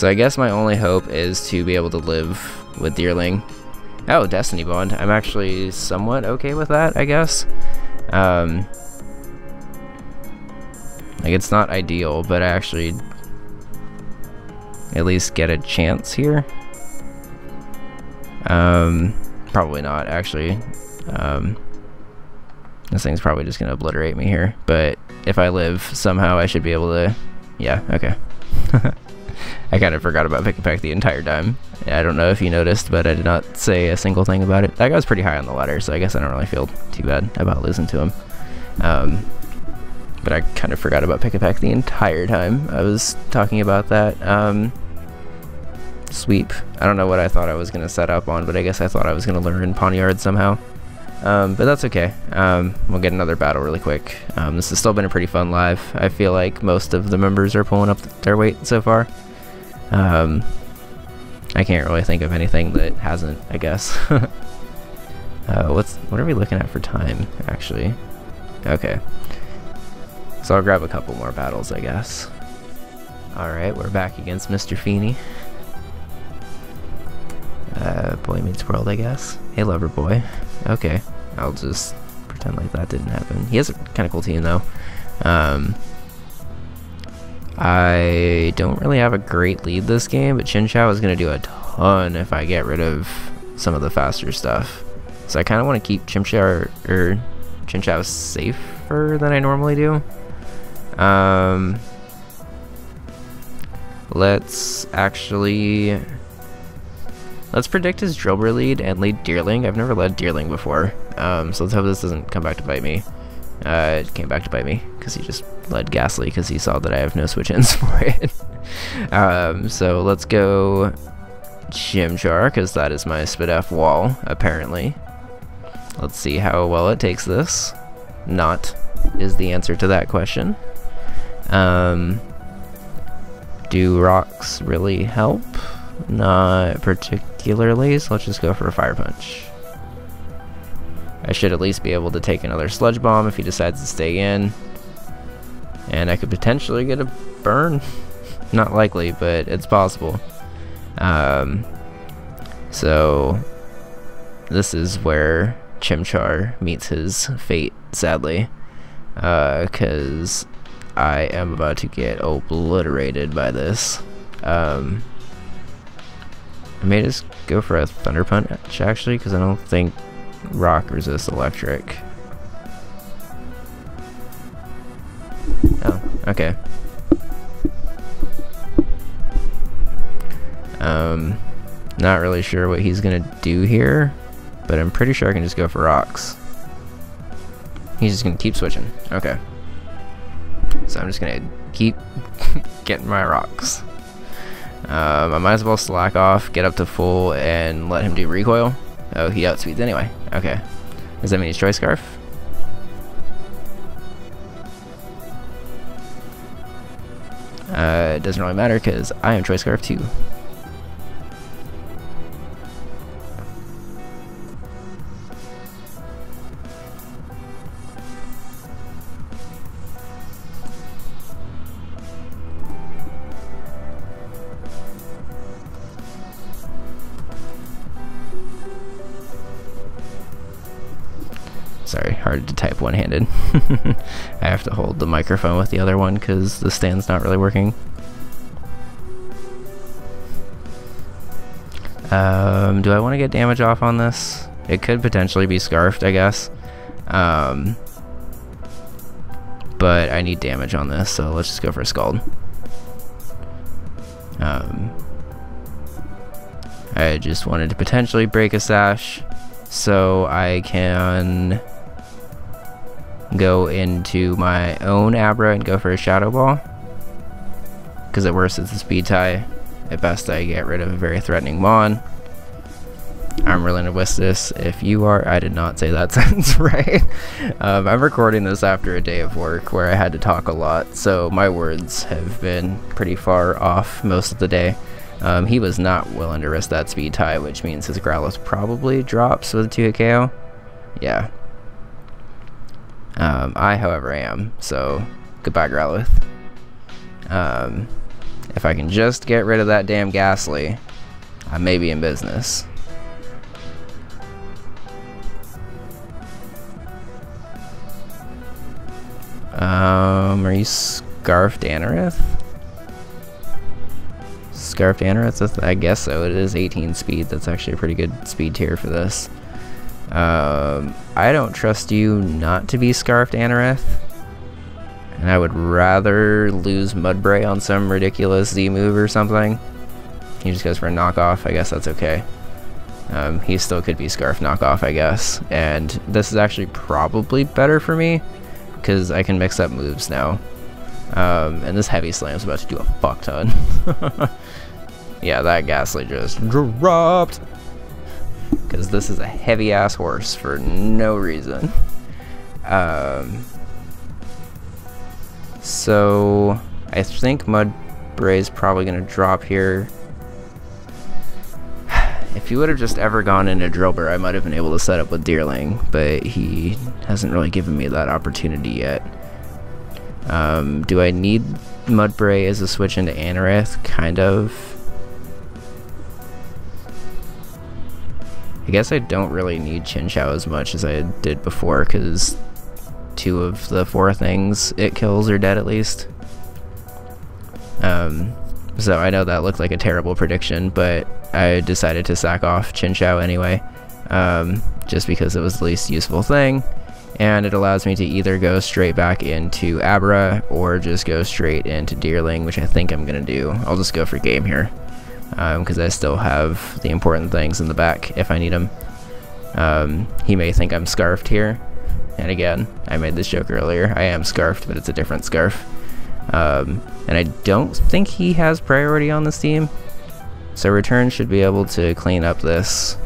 So I guess my only hope is to be able to live with Deerling. Oh, Destiny Bond. I'm actually somewhat okay with that, I guess. Um, like, it's not ideal, but I actually at least get a chance here. Um, probably not, actually. Um, this thing's probably just gonna obliterate me here, but if I live somehow, I should be able to... Yeah, okay. I kind of forgot about pick and pack the entire time. I don't know if you noticed, but I did not say a single thing about it. That guy was pretty high on the ladder, so I guess I don't really feel too bad about losing to him. Um, but I kind of forgot about pick and pack the entire time I was talking about that um, sweep. I don't know what I thought I was going to set up on, but I guess I thought I was going to learn Pawniard somehow. Um, but that's okay. Um, we'll get another battle really quick. Um, this has still been a pretty fun live. I feel like most of the members are pulling up th their weight so far. Um, I can't really think of anything that hasn't, I guess. uh, what's what are we looking at for time, actually? Okay. So I'll grab a couple more battles, I guess. Alright, we're back against Mister Feeney. Uh, boy meets world, I guess. Hey, lover boy. Okay, I'll just pretend like that didn't happen. He has a kind of cool team, though. Um, I don't really have a great lead this game, but Chimchar is going to do a ton if I get rid of some of the faster stuff. So I kind of want to keep Chimchar or Chimchar safer than I normally do. Um, let's actually... Let's predict his Drillbur lead and lead Deerling. I've never led Deerling before, um, so let's hope this doesn't come back to bite me. Uh, it came back to bite me, because he just led Gastly, because he saw that I have no switch-ins for it. um, so let's go Chimchar, because that is my Spidef wall, apparently. Let's see how well it takes this. Not is the answer to that question. Um, do rocks really help? Not particularly, so let's just go for a Fire Punch. I should at least be able to take another Sludge Bomb if he decides to stay in. And I could potentially get a burn. Not likely, but it's possible. Um, so, this is where Chimchar meets his fate, sadly. Because uh, I am about to get obliterated by this. Um... I may just go for a Thunder Punch, actually, because I don't think rock resists electric. Oh, okay. Um, not really sure what he's going to do here, but I'm pretty sure I can just go for rocks. He's just going to keep switching. Okay. So I'm just going to keep getting my rocks. Um, I might as well slack off, get up to full, and let him do recoil. Oh, he outspeeds anyway. Okay. Does that mean he's Choice Scarf? Uh, it doesn't really matter, because I am Choice Scarf too. Sorry, hard to type one-handed. I have to hold the microphone with the other one because the stand's not really working. Um, do I want to get damage off on this? It could potentially be scarfed, I guess. Um, but I need damage on this, so let's just go for a Scald. Um, I just wanted to potentially break a Sash so I can... go into my own Abra and go for a Shadow Ball, because at worst it's a speed tie, at best I get rid of a very threatening Mon. I'm really gonna whisk this if you are. I did not say that sentence right. um, I'm recording this after a day of work where I had to talk a lot, so my words have been pretty far off most of the day. Um, he was not willing to risk that speed tie, which means his Growlithe probably drops with a two hit K O. Yeah. Um, I, however, am, so goodbye, Growlithe. Um, If I can just get rid of that damn Gastly, I may be in business. Um, are you Scarfed Anorith? Scarfed Anorith? I guess so. It is eighteen speed. That's actually a pretty good speed tier for this. Um, I don't trust you not to be Scarfed Anorith. And I would rather lose Mudbray on some ridiculous Z move or something. He just goes for a knockoff. I guess that's okay. Um, he still could be Scarf knockoff, I guess. And this is actually probably better for me, because I can mix up moves now. Um, and this Heavy Slam is about to do a fuck ton. Yeah, that Gastly just dropped. Because this is a heavy ass horse for no reason. Um, so I think Mudbray's probably going to drop here. If he would have just ever gone into Drillbur, I might have been able to set up with Deerling, but he hasn't really given me that opportunity yet. Um, do I need Mudbray as a switch into Anorith? Kind of. I guess I don't really need Chinchou as much as I did before, because two of the four things it kills are dead at least. Um, so I know that looked like a terrible prediction, but I decided to sack off Chinchou anyway, um, just because it was the least useful thing, and it allows me to either go straight back into Abra or just go straight into Deerling, which I think I'm going to do. I'll just go for game here, because um, I still have the important things in the back if I need them. Um, he may think I'm Scarfed here, and again, I made this joke earlier, I am Scarfed, but it's a different Scarf. Um, and I don't think he has priority on this team. So Return should be able to clean up this.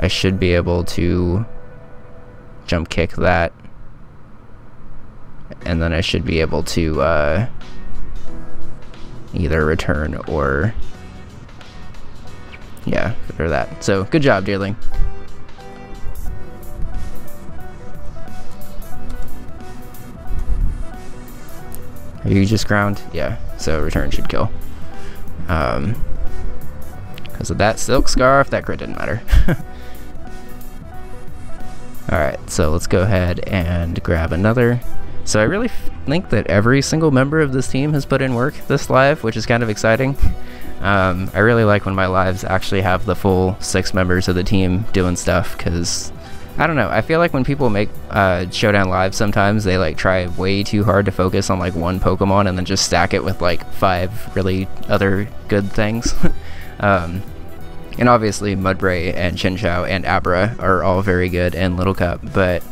I should be able to jump kick that. And then I should be able to uh, either Return or... Yeah, or that. So good job, Deerling. Are you just ground? Yeah, so Return should kill. Um... Because of that Silk Scarf, that crit didn't matter. Alright, so let's go ahead and grab another. So I really f think that every single member of this team has put in work this live, which is kind of exciting. Um, I really like when my lives actually have the full six members of the team doing stuff, because, I don't know, I feel like when people make uh, Showdown lives sometimes, they like try way too hard to focus on like one Pokemon and then just stack it with like five really other good things. Um, and obviously Mudbray and Chinchou and Abra are all very good, and Little Cup, but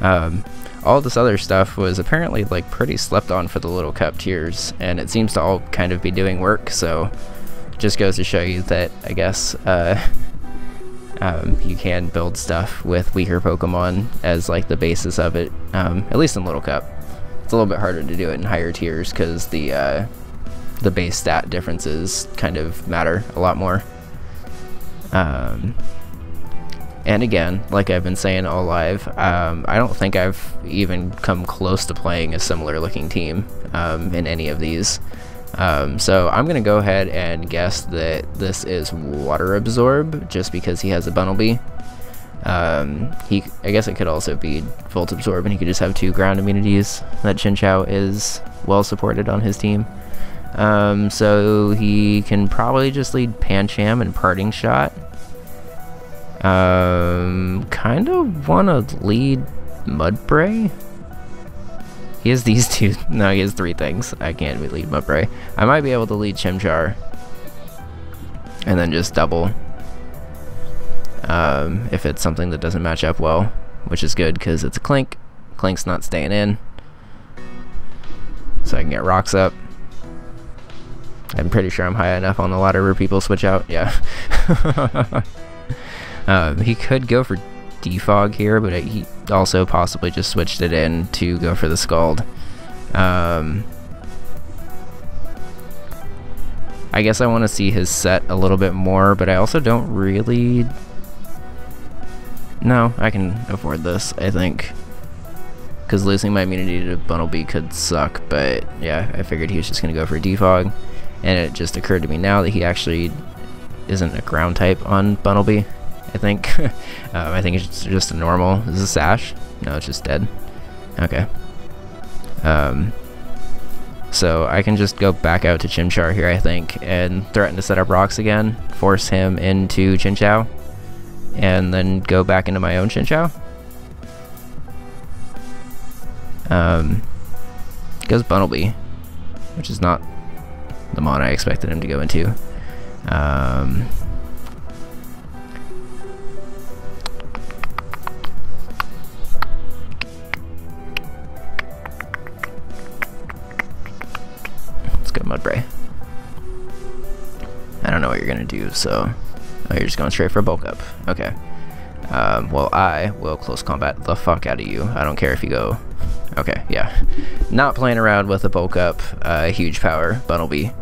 um, all this other stuff was apparently like pretty slept on for the Little Cup tiers, and it seems to all kind of be doing work, so just goes to show you that I guess uh, um, you can build stuff with weaker Pokemon as like the basis of it, um, at least in Little Cup. It's a little bit harder to do it in higher tiers because the uh, the base stat differences kind of matter a lot more. Um, and again, like I've been saying all live, um, I don't think I've even come close to playing a similar looking team um, in any of these. Um, so I'm going to go ahead and guess that this is Water Absorb, just because he has a Bunnelby. Um, he, I guess it could also be Volt Absorb, and he could just have two ground immunities. That Chinchou is well supported on his team. Um, so he can probably just lead Pancham and Parting Shot. Um, kind of want to lead Mudbray? He has these two. No, he has three things. I can't lead Mudbray. I might be able to lead Chimchar. And then just double. Um, if it's something that doesn't match up well. Which is good, because it's a Clink. Clink's not staying in. So I can get rocks up. I'm pretty sure I'm high enough on the ladder where people switch out. Yeah. um, he could go for Defog here, but it, he also possibly just switched it in to go for the Scald. Um, I guess I want to see his set a little bit more, but I also don't really... No, I can afford this, I think. Because losing my immunity to Bunnelby could suck, but yeah, I figured he was just going to go for Defog. and it just occurred to me now that he actually isn't a ground type on Bunnelby, I think. um, I think it's just a normal. Is this a Sash? No, it's just dead. Okay. Um, so I can just go back out to Chimchar here, I think, and threaten to set up rocks again, force him into Chinchou, and then go back into my own Chinchou. Um, goes Bunnelby, which is not the mon I expected him to go into. Um, let's go Mudbray. I don't know what you're gonna do, so oh, you're just going straight for a bulk up. Okay. Um, well, I will close combat the fuck out of you. I don't care if you go. Okay, yeah. Not playing around with a bulk up, uh, huge power, Bunnelby.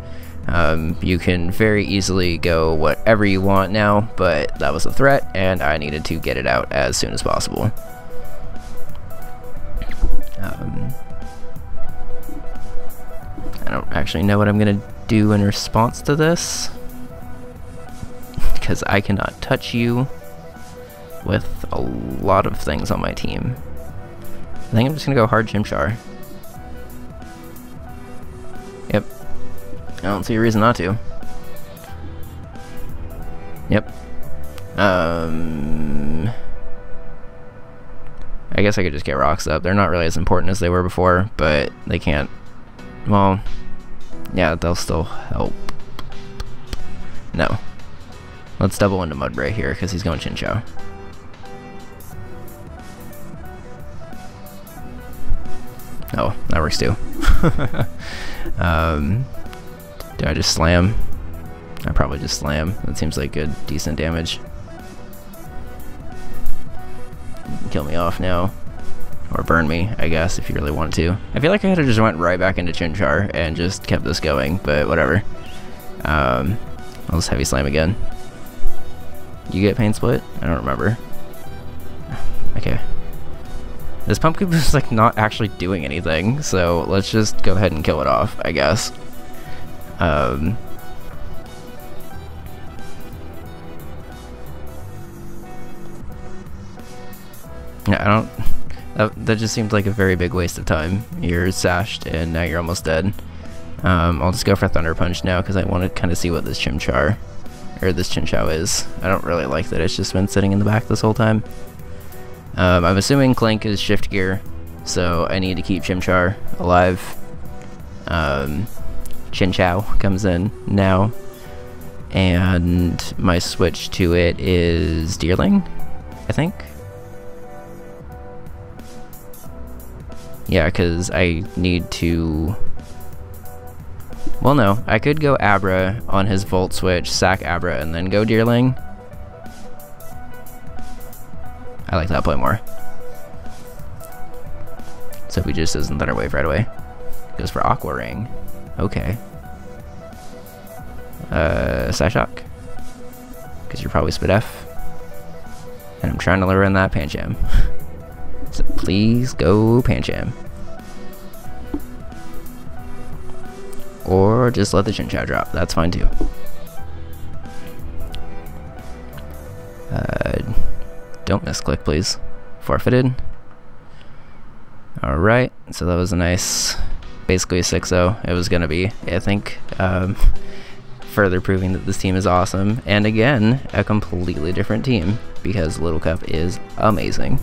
Um, you can very easily go whatever you want now, but that was a threat, and I needed to get it out as soon as possible. Um, I don't actually know what I'm gonna do in response to this, because I cannot touch you with a lot of things on my team. I think I'm just gonna go hard Chimchar. Yep. I don't see a reason not to. Yep. Um. I guess I could just get rocks up. They're not really as important as they were before, but they can't. Well, yeah, they'll still help. No. Let's double into Mudbray here because he's going Chinchou. Oh, that works too. um, do I just slam? I probably just slam. That seems like good, decent damage. You can kill me off now, or burn me, I guess, if you really want to. I feel like I could have just went right back into Chimchar and just kept this going, but whatever. Um, I'll just heavy slam again. You get pain split? I don't remember. Okay. This pumpkin is like not actually doing anything, so let's just go ahead and kill it off, I guess. Um, yeah, I don't. That, that just seemed like a very big waste of time. You're sashed, and now you're almost dead. Um, I'll just go for Thunder Punch now because I want to kind of see what this Chimchar or this Chinchou is. I don't really like that it's just been sitting in the back this whole time. Um, I'm assuming Clank is shift gear, so I need to keep Chimchar alive. Um, Chinchou comes in now, and my switch to it is Deerling, I think? Yeah, because I need to... Well, no, I could go Abra on his Volt switch, sack Abra, and then go Deerling. I like that play more. So if he just doesn't Thunder Wave right away. Goes for Aqua Ring. Okay. Uh, Psyshock. Because you're probably Spidef. And I'm trying to lure in that Pancham. So please go Pancham. Or just let the Chinchou drop. That's fine too. Uh... Don't misclick, please. Forfeited. Alright, so that was a nice, basically six oh. It was going to be, I think. Um, further proving that this team is awesome. And again, a completely different team, because Little Cup is amazing.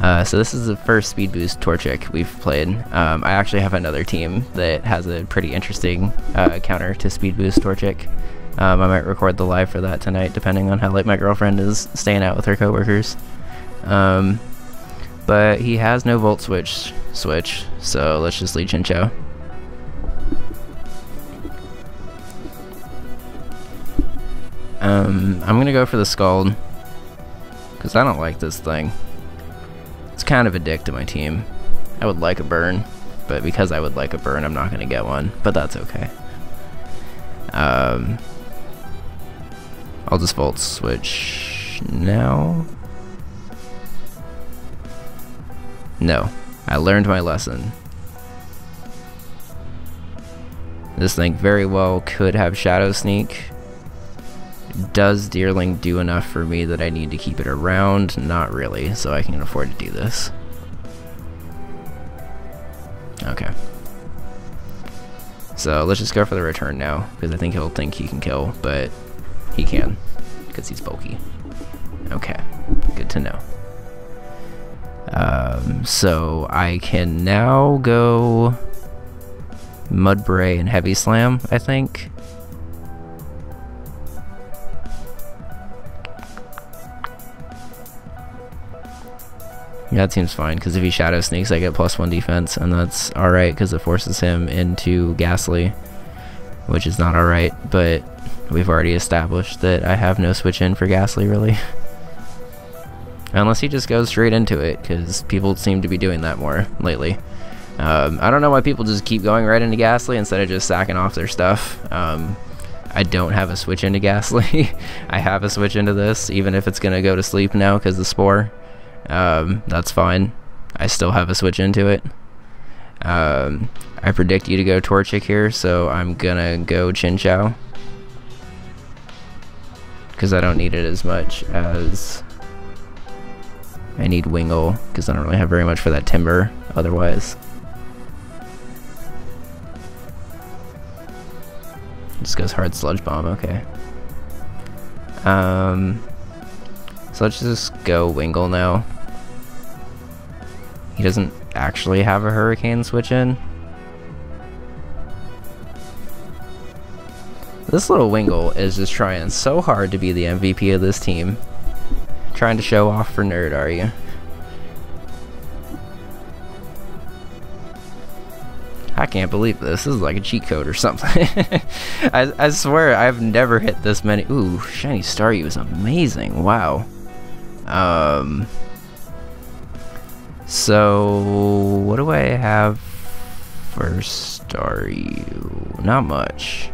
Uh, so this is the first Speed Boost Torchic we've played. Um, I actually have another team that has a pretty interesting uh, counter to Speed Boost Torchic. Um, I might record the live for that tonight, depending on how late my girlfriend is staying out with her coworkers. Um, but he has no Volt Switch, switch, so let's just lead Chinchou. Um, I'm gonna go for the Scald, because I don't like this thing. It's kind of a dick to my team. I would like a burn, but because I would like a burn, I'm not gonna get one, but that's okay. Um... I'll just Volt Switch now. No, I learned my lesson. This thing very well could have Shadow Sneak. Does Deerling do enough for me that I need to keep it around? Not really, so I can afford to do this. Okay. So let's just go for the return now, because I think he'll think he can kill, but he can, because he's bulky. Okay, good to know. Um, so I can now go Mudbray and Heavy Slam, I think. Yeah, that seems fine, because if he Shadow Sneaks, I get plus one defense, and that's alright, because it forces him into Gastly, which is not alright, but we've already established that I have no switch in for Gastly, really. Unless he just goes straight into it, because people seem to be doing that more lately. Um, I don't know why people just keep going right into Gastly instead of just sacking off their stuff. Um, I don't have a switch into Gastly. I have a switch into this, even if it's going to go to sleep now, because the Spore. Um, that's fine. I still have a switch into it. Um, I predict you to go Torchic here, so I'm gonna go Chinchou. Because I don't need it as much as I need Wingull, because I don't really have very much for that Timburr otherwise. Just goes hard Sludge Bomb, okay. Um, so let's just go Wingull now. He doesn't actually have a Hurricane switch in. This little Wingull is just trying so hard to be the M V P of this team. Trying to show off for nerd, are you? I can't believe this. This is like a cheat code or something. I, I swear I've never hit this many. Ooh, shiny Staryu is amazing. Wow. Um... So, what do I have for Staryu? Not much.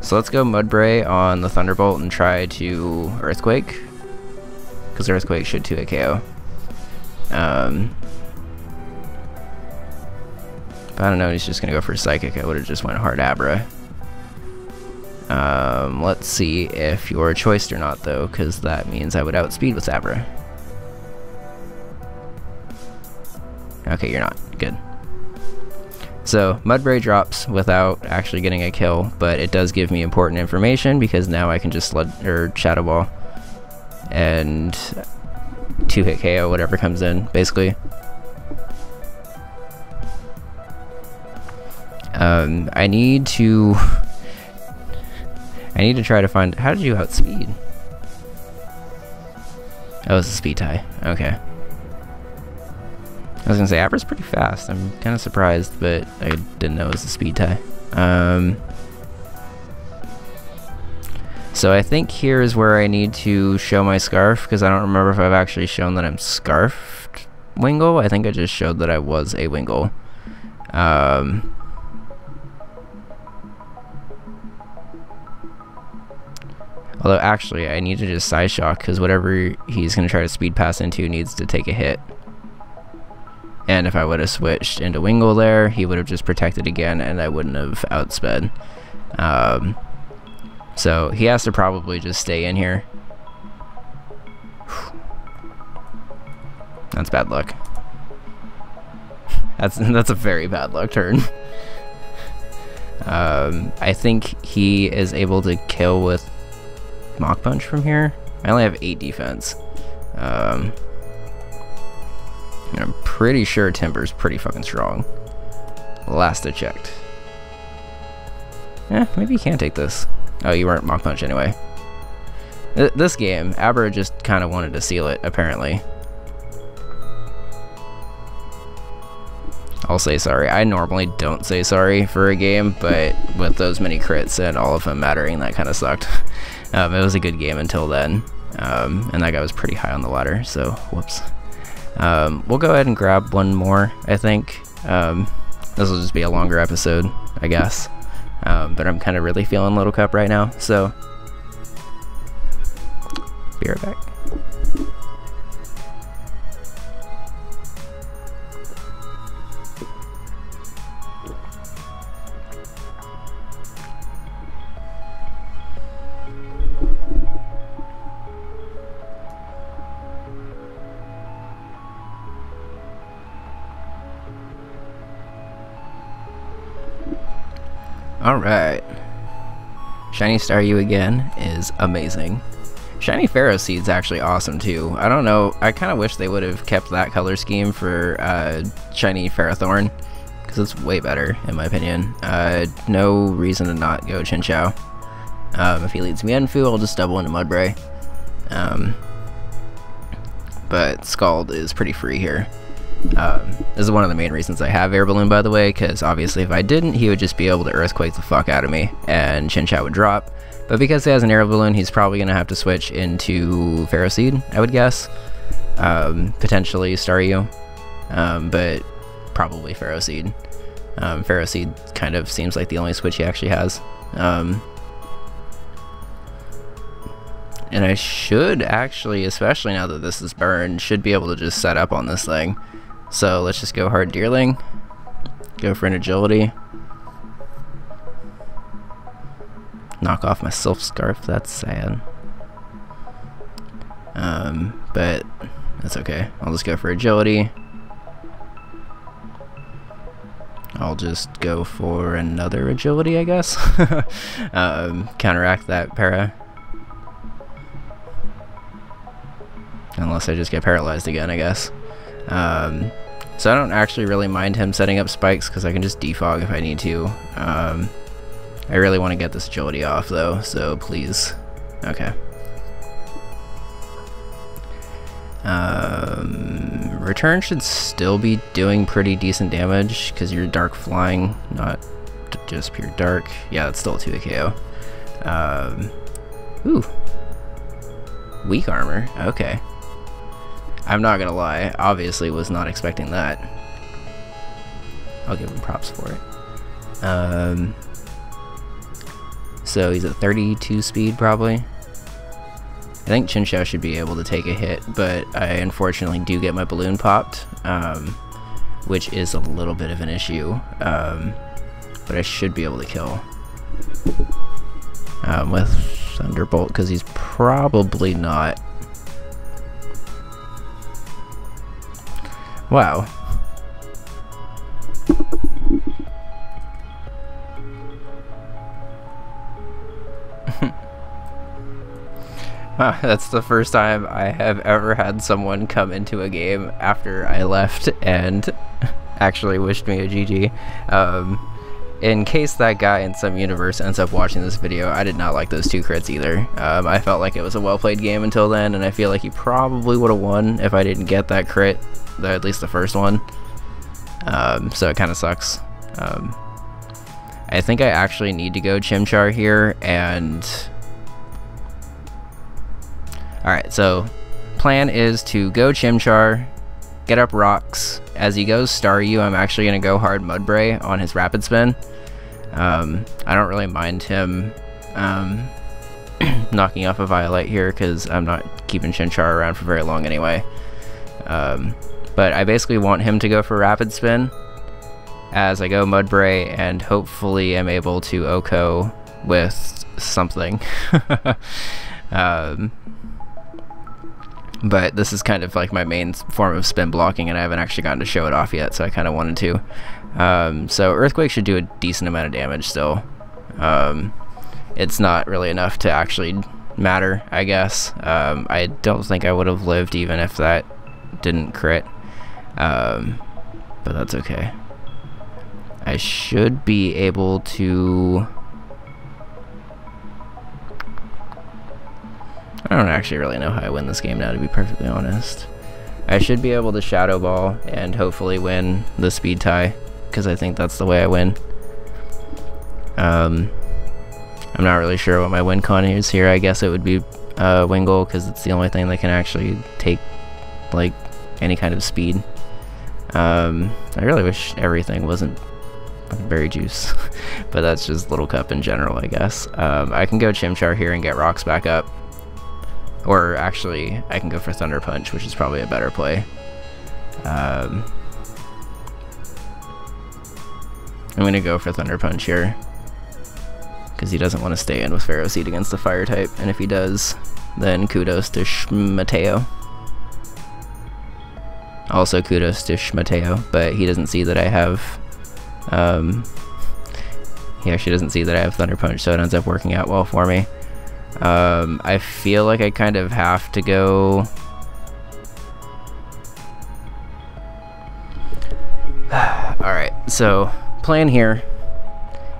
So let's go Mudbray on the Thunderbolt and try to Earthquake. Because Earthquake should two hit K O. Um, I don't know, he's just going to go for Psychic. I would have just went hard Abra. Um, let's see if you're choiced or not, though, because that means I would outspeed with Abra. Okay, you're not. Good. So, Mudbray drops without actually getting a kill, but it does give me important information because now I can just sled, or Shadow Ball and two hit K O whatever comes in, basically. Um, I need to... I need to try to find... How did you outspeed? Oh, it's a speed tie. Okay. I was gonna say, Abra's pretty fast. I'm kind of surprised, but I didn't know it was a speed tie. Um, so I think here is where I need to show my Scarf, because I don't remember if I've actually shown that I'm Scarfed Wingull. I think I just showed that I was a Wingull. Um, although, actually, I need to just Psy Shock, because whatever he's gonna try to speed pass into needs to take a hit. And if I would have switched into Wingull there, he would have just protected again, and I wouldn't have outsped. Um, so he has to probably just stay in here. Whew. That's bad luck. That's that's a very bad luck turn. um, I think he is able to kill with Mach Punch from here. I only have eight defense. Um, And I'm pretty sure Timburr's pretty fucking strong. Last I checked. Eh, maybe you can take this. Oh, you weren't Mach Punch anyway. Th this game, Abra just kind of wanted to seal it, apparently. I'll say sorry. I normally don't say sorry for a game, but with those many crits and all of them mattering, that kind of sucked. um, it was a good game until then. Um, and that guy was pretty high on the ladder, so whoops. Um, we'll go ahead and grab one more, I think. Um, this will just be a longer episode, I guess. Um, but I'm kind of really feeling Little Cup right now, so... Be right back. Alright. Shiny Staryu again is amazing. Shiny Ferroseed's actually awesome too. I don't know, I kind of wish they would have kept that color scheme for uh, Shiny Ferrothorn, because it's way better in my opinion. Uh, no reason to not go Chinchou. Um, if he leads Mienfoo, I'll just double into Mudbray. Um, but Scald is pretty free here. Um, this is one of the main reasons I have Air Balloon, by the way, because obviously if I didn't, he would just be able to Earthquake the fuck out of me, and Chinchou would drop. But because he has an Air Balloon, he's probably going to have to switch into Ferroseed, I would guess. Um, potentially Staryu, um, but probably Ferroseed. Um, Ferroseed kind of seems like the only switch he actually has. Um, and I should actually, especially now that this is burned, should be able to just set up on this thing. So let's just go hard Deerling, go for an agility, knock off my Silph Scarf, that's sad, um, but that's okay, I'll just go for agility, I'll just go for another agility I guess, um, counteract that para, unless I just get paralyzed again I guess. Um, so I don't actually really mind him setting up spikes because I can just defog if I need to. Um, I really want to get this agility off though, so please. Okay. Um, return should still be doing pretty decent damage because you're dark flying, not just pure dark. Yeah, it's still a two K O. Um, ooh. Weak armor, okay. I'm not gonna lie, obviously was not expecting that. I'll give him props for it. Um, so he's at thirty-two speed probably. I think Chinchou should be able to take a hit, but I unfortunately do get my balloon popped, um, which is a little bit of an issue, um, but I should be able to kill um, with Thunderbolt because he's probably not. Wow. Wow, that's the first time I have ever had someone come into a game after I left and actually wished me a G G. Um, in case that guy in some universe ends up watching this video, I did not like those two crits either. Um, I felt like it was a well-played game until then, and I feel like he probably would have won if I didn't get that crit. The, at least the first one, um, so it kind of sucks. Um, I think I actually need to go Chimchar here, and alright, so plan is to go Chimchar, get up rocks. As he goes Staryu, I'm actually going to go hard Mudbray on his Rapid Spin. Um, I don't really mind him um, knocking off a Violite here, because I'm not keeping Chimchar around for very long anyway. Um, But I basically want him to go for Rapid Spin as I go Mudbray, and hopefully I'm able to Oko with something. um, but this is kind of like my main form of spin blocking, and I haven't actually gotten to show it off yet, so I kind of wanted to. Um, so Earthquake should do a decent amount of damage still. Um, it's not really enough to actually matter, I guess. Um, I don't think I would have lived even if that didn't crit. Um, but that's okay. I should be able to... I don't actually really know how I win this game now, to be perfectly honest. I should be able to Shadow Ball and hopefully win the speed tie, because I think that's the way I win. Um, I'm not really sure what my win con is here. I guess it would be uh, Wingull, because it's the only thing that can actually take like any kind of speed. um, I really wish everything wasn't berry juice, but that's just Little Cup in general I guess. um, I can go Chimchar here and get rocks back up, or actually I can go for Thunder Punch, which is probably a better play. um, I'm gonna go for Thunder Punch here because he doesn't want to stay in with Ferroseed against the fire type, and if he does, then kudos to Schmateo. Also kudos to Schmateo, but he doesn't see that I have um, He actually doesn't see that I have Thunder Punch, so it ends up working out well for me. Um, I feel like I kind of have to go... Alright, so plan here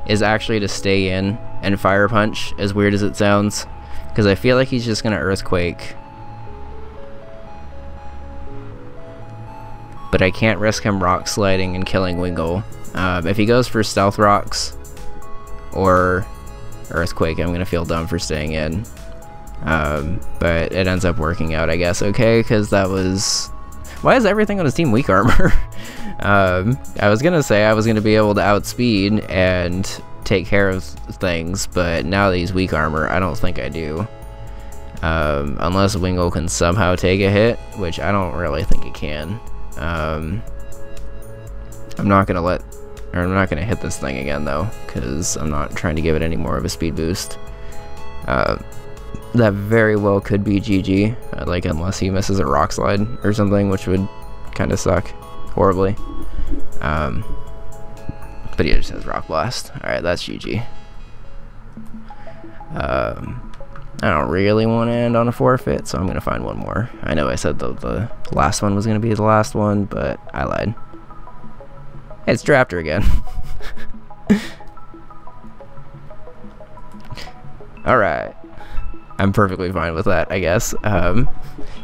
is actually to stay in and Fire Punch, as weird as it sounds, because I feel like he's just going to Earthquake. But I can't risk him Rock Sliding and killing Wingull. Um, if he goes for Stealth Rocks or Earthquake, I'm going to feel dumb for staying in. Um, but it ends up working out, I guess, okay, because that was... Why is everything on his team weak armor? um, I was going to say I was going to be able to outspeed and take care of things, but now that he's weak armor, I don't think I do. Um, unless Wingull can somehow take a hit, which I don't really think it can. Um, I'm not going to let... Or I'm not going to hit this thing again, though, because I'm not trying to give it any more of a speed boost. Uh, that very well could be G G, uh, like, unless he misses a Rock Slide or something, which would kind of suck horribly. Um, but he just has Rock Blast. Alright, that's G G. Um, I don't really want to end on a forfeit, so I'm going to find one more. I know I said the, the last one was going to be the last one, but I lied. It's Drafter again. Alright. I'm perfectly fine with that, I guess. Um,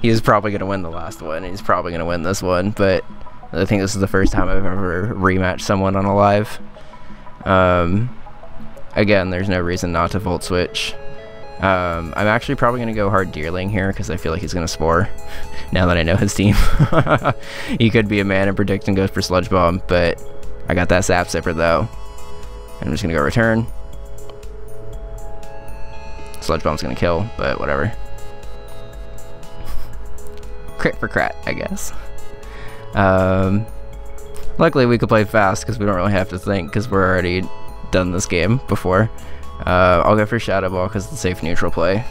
he was probably going to win the last one, and he's probably going to win this one, but I think this is the first time I've ever rematched someone on a live. Um, again, there's no reason not to Volt Switch. Um, I'm actually probably going to go hard Deerling here, because I feel like he's going to Spore, now that I know his team. He could be a man and predict and goes for Sludge Bomb, but I got that Sap Zipper though. I'm just going to go Return. Sludge Bomb's going to kill, but whatever. Crit for Crat, I guess. Um, luckily we could play fast, because we don't really have to think, because we're already done this game before. Uh, I'll go for Shadow Ball because it's a safe neutral play.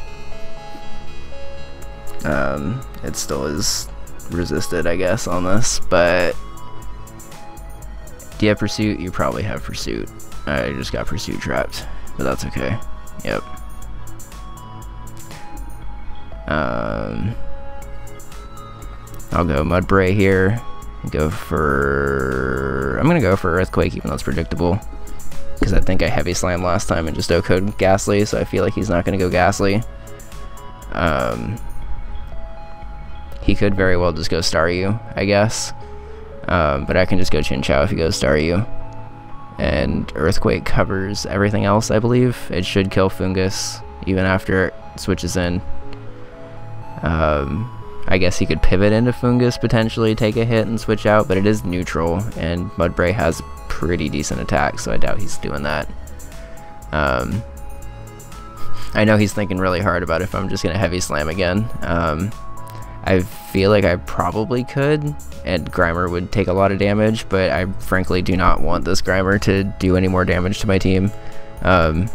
Um, it still is resisted, I guess, on this, but... Do you have Pursuit? You probably have Pursuit. I just got Pursuit trapped, but that's okay. Yep. Um, I'll go Mudbray here. Go for... I'm going to go for Earthquake, even though it's predictable. Because I think I Heavy Slam last time and just O-code Gastly, so I feel like he's not going to go Gastly. Um, he could very well just go Staryu, I guess. Um, but I can just go Chimchar if he goes Staryu. And Earthquake covers everything else, I believe. It should kill Foongus, even after it switches in. Um, I guess he could pivot into Foongus, potentially take a hit and switch out, but it is neutral, and Mudbray has pretty decent attack, so I doubt he's doing that. Um, I know he's thinking really hard about if I'm just going to Heavy Slam again. Um, I feel like I probably could, and Grimer would take a lot of damage, but I frankly do not want this Grimer to do any more damage to my team. Um,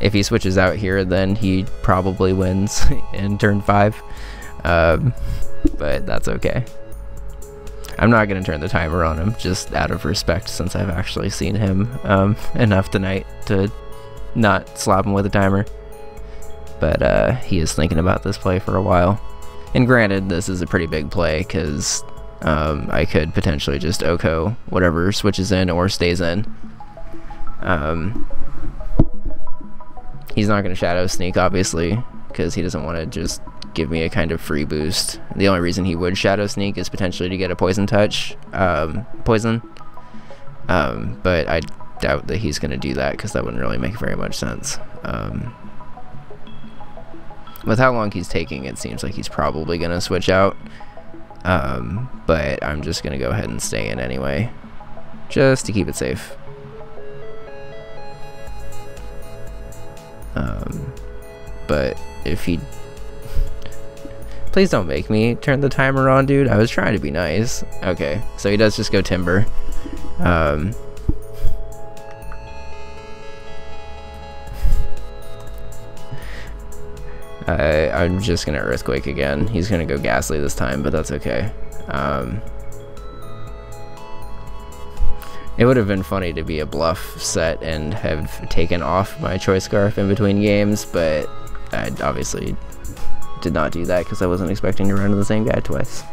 if he switches out here, then he probably wins in turn five, um, but that's okay. I'm not going to turn the timer on him, just out of respect, since I've actually seen him um, enough tonight to not slap him with a timer. But uh, he is thinking about this play for a while. And granted, this is a pretty big play, because um, I could potentially just O C O whatever switches in or stays in. Um, he's not going to Shadow Sneak, obviously, because he doesn't want to just... give me a kind of free boost. The only reason he would Shadow Sneak is potentially to get a poison touch, um, poison, um, but I doubt that he's going to do that because that wouldn't really make very much sense. Um, with how long he's taking, it seems like he's probably going to switch out, um, but I'm just going to go ahead and stay in anyway, just to keep it safe. Um, but if he... Please don't make me turn the timer on, dude. I was trying to be nice. Okay, so he does just go Timburr. Um, I, I'm just going to Earthquake again. He's going to go Gastly this time, but that's okay. Um, It would have been funny to be a bluff set and have taken off my Choice Scarf in between games, but I obviously did not do that because I wasn't expecting to run to the same guy twice.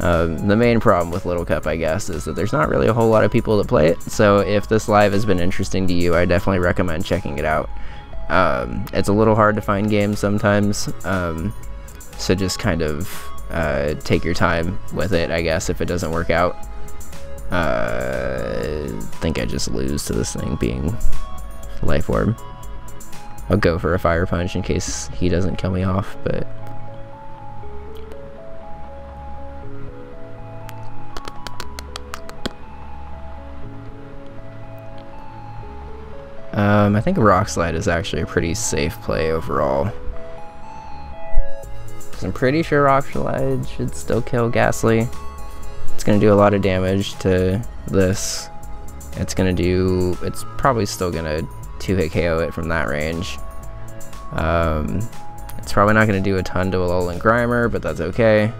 Um, the main problem with Little Cup, I guess, is that there's not really a whole lot of people that play it, so if this live has been interesting to you, I definitely recommend checking it out. Um, it's a little hard to find games sometimes, um, so just kind of uh, take your time with it, I guess, if it doesn't work out. Uh, I think I just lose to this thing being Life Orb. I'll go for a Fire Punch in case he doesn't kill me off, but... Um, I think Rock Slide is actually a pretty safe play overall. I'm pretty sure Rock Slide should still kill Gastly. It's going to do a lot of damage to this. It's going to do... It's probably still going to two-hit K O it from that range. Um, it's probably not going to do a ton to Alolan Grimer, but that's okay.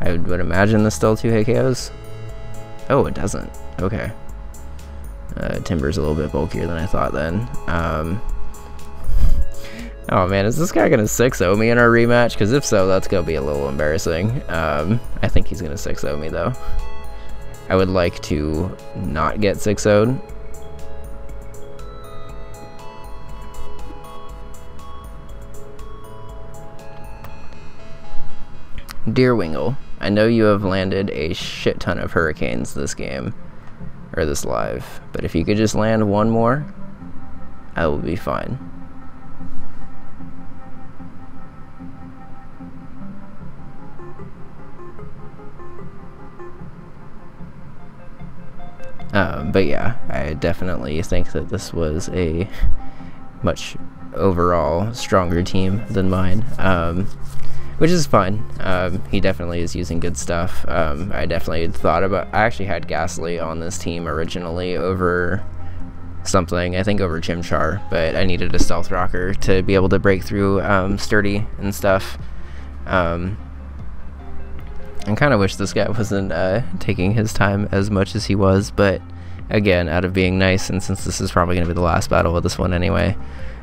I would imagine this still two-hit K Os. Oh, it doesn't. Okay. Uh, Timburr's a little bit bulkier than I thought then. Um, oh man, is this guy going to six oh me in our rematch? Because if so, that's going to be a little embarrassing. Um, I think he's going to six oh me though. I would like to not get six oh'd. Dear Wingull, I know you have landed a shit ton of hurricanes this game. Or this live, but if you could just land one more, I will be fine. Um, but yeah, I definitely think that this was a much overall stronger team than mine, um, which is fine. Um, he definitely is using good stuff. Um, I definitely thought about, I actually had Gastly on this team originally over something, I think over Chimchar, but I needed a Stealth Rocker to be able to break through um, Sturdy and stuff. Um, I kind of wish this guy wasn't uh, taking his time as much as he was, but again, out of being nice, and since this is probably going to be the last battle with this one anyway,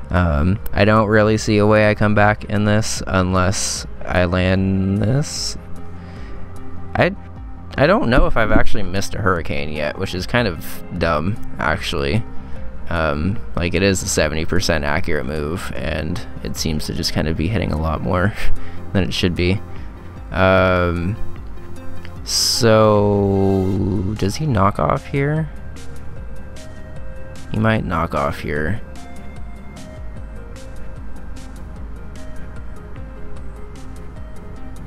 Um, I don't really see a way I come back in this unless I land this. I, I don't know if I've actually missed a hurricane yet, which is kind of dumb, actually. Um, like, it is a seventy percent accurate move, and it seems to just kind of be hitting a lot more than it should be. Um, so, does he knock off here? He might knock off here.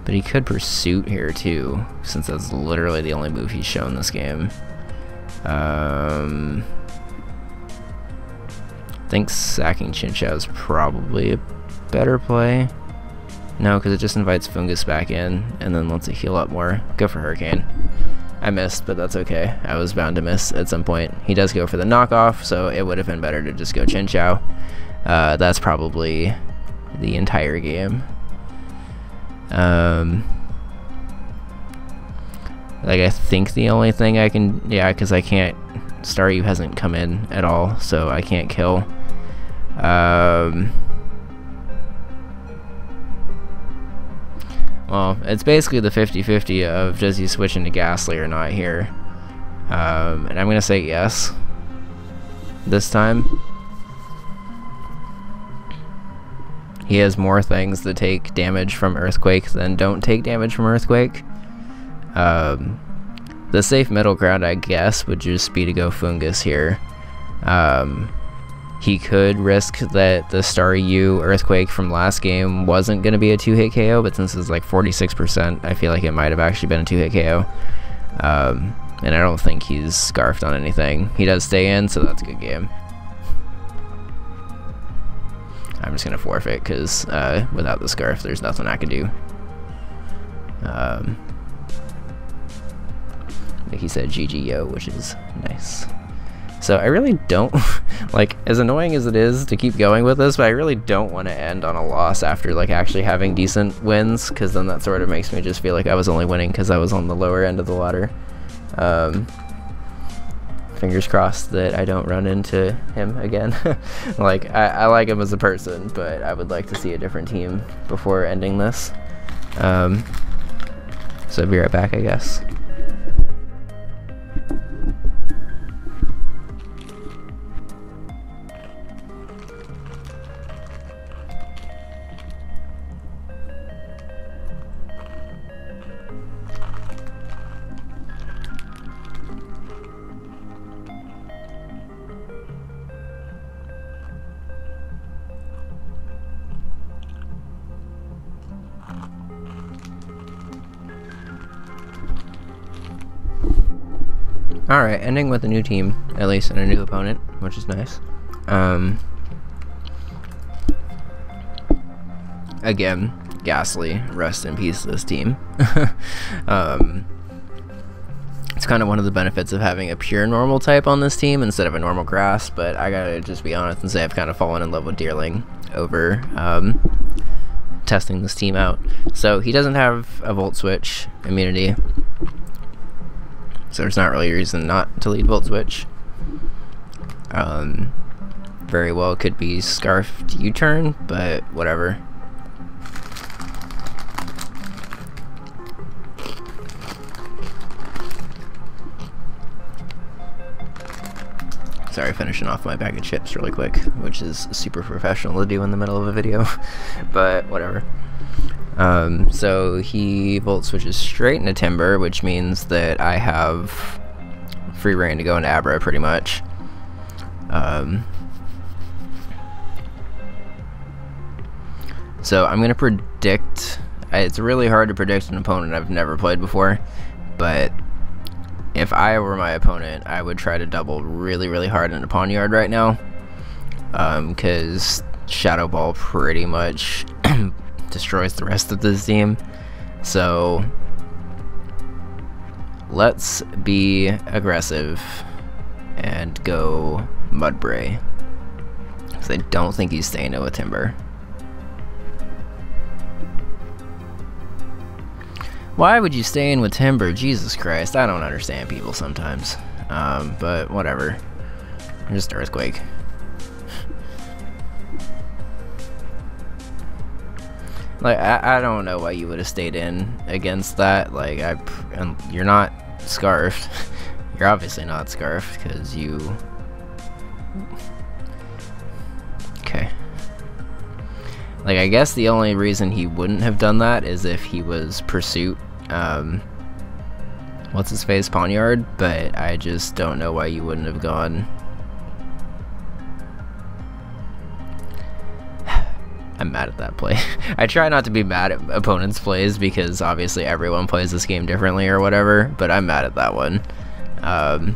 But he could Pursuit here too, since that's literally the only move he's shown this game. Um, I think sacking Chinchou is probably a better play. No, because it just invites Foongus back in and then lets it heal up more. Go for Hurricane. I missed, but that's okay. I was bound to miss at some point. He does go for the knockoff, so it would have been better to just go Chinchou. Uh, that's probably the entire game. Um, like I think the only thing I can, yeah, because I can't, Staryu hasn't come in at all, so I can't kill. Um, well, it's basically the fifty fifty of does he switch into Gastly or not here. Um, and I'm going to say yes this time. He has more things that take damage from Earthquake than don't take damage from Earthquake. Um, the safe middle ground, I guess, would just be to go Foongus here. Um, he could risk that the Staryu Earthquake from last game wasn't going to be a two-hit K O, but since it's like forty-six percent, I feel like it might have actually been a two-hit K O. Um, and I don't think he's scarfed on anything. He does stay in, so that's a good game. I'm just going to forfeit, because uh, without the scarf, there's nothing I can do. Um, like he said, G G yo, which is nice. So I really don't, like, as annoying as it is to keep going with this, but I really don't want to end on a loss after, like, actually having decent wins, because then that sort of makes me just feel like I was only winning because I was on the lower end of the ladder. Um, fingers crossed that I don't run into him again. Like, I, I like him as a person, but I would like to see a different team before ending this. Um, so I'll be right back, I guess. Alright, ending with a new team, at least, and a new opponent, which is nice. Um, again, Gastly, rest in peace to this team. um, it's kind of one of the benefits of having a pure normal type on this team instead of a normal grass, but I gotta just be honest and say I've kind of fallen in love with Deerling over um, testing this team out. So he doesn't have a Volt Switch immunity. So there's not really a reason not to lead Volt Switch. Um, very well could be Scarfed U-turn, but whatever. Sorry, finishing off my bag of chips really quick, which is super professional to do in the middle of a video, but whatever. Um, so he Volt Switches straight into Timburr, which means that I have free reign to go into Abra, pretty much. Um, so I'm going to predict... It's really hard to predict an opponent I've never played before, but if I were my opponent, I would try to double really, really hard into Pawniard right now, because um, Shadow Ball pretty much... destroys the rest of this team. So let's be aggressive and go Mudbray, because I don't think he's staying with Timburr. Why would you stay in with Timburr? Jesus Christ, I don't understand people sometimes. Um, but whatever. I'm just Earthquake. Like, I, I don't know why you would have stayed in against that. Like, I, and you're not Scarfed. You're obviously not Scarfed, because you... Okay. Like, I guess the only reason he wouldn't have done that is if he was Pursuit, um... what's his face? Pawniard? But I just don't know why you wouldn't have gone... I'm mad at that play. I try not to be mad at opponents' plays, because obviously everyone plays this game differently or whatever, but I'm mad at that one. Um,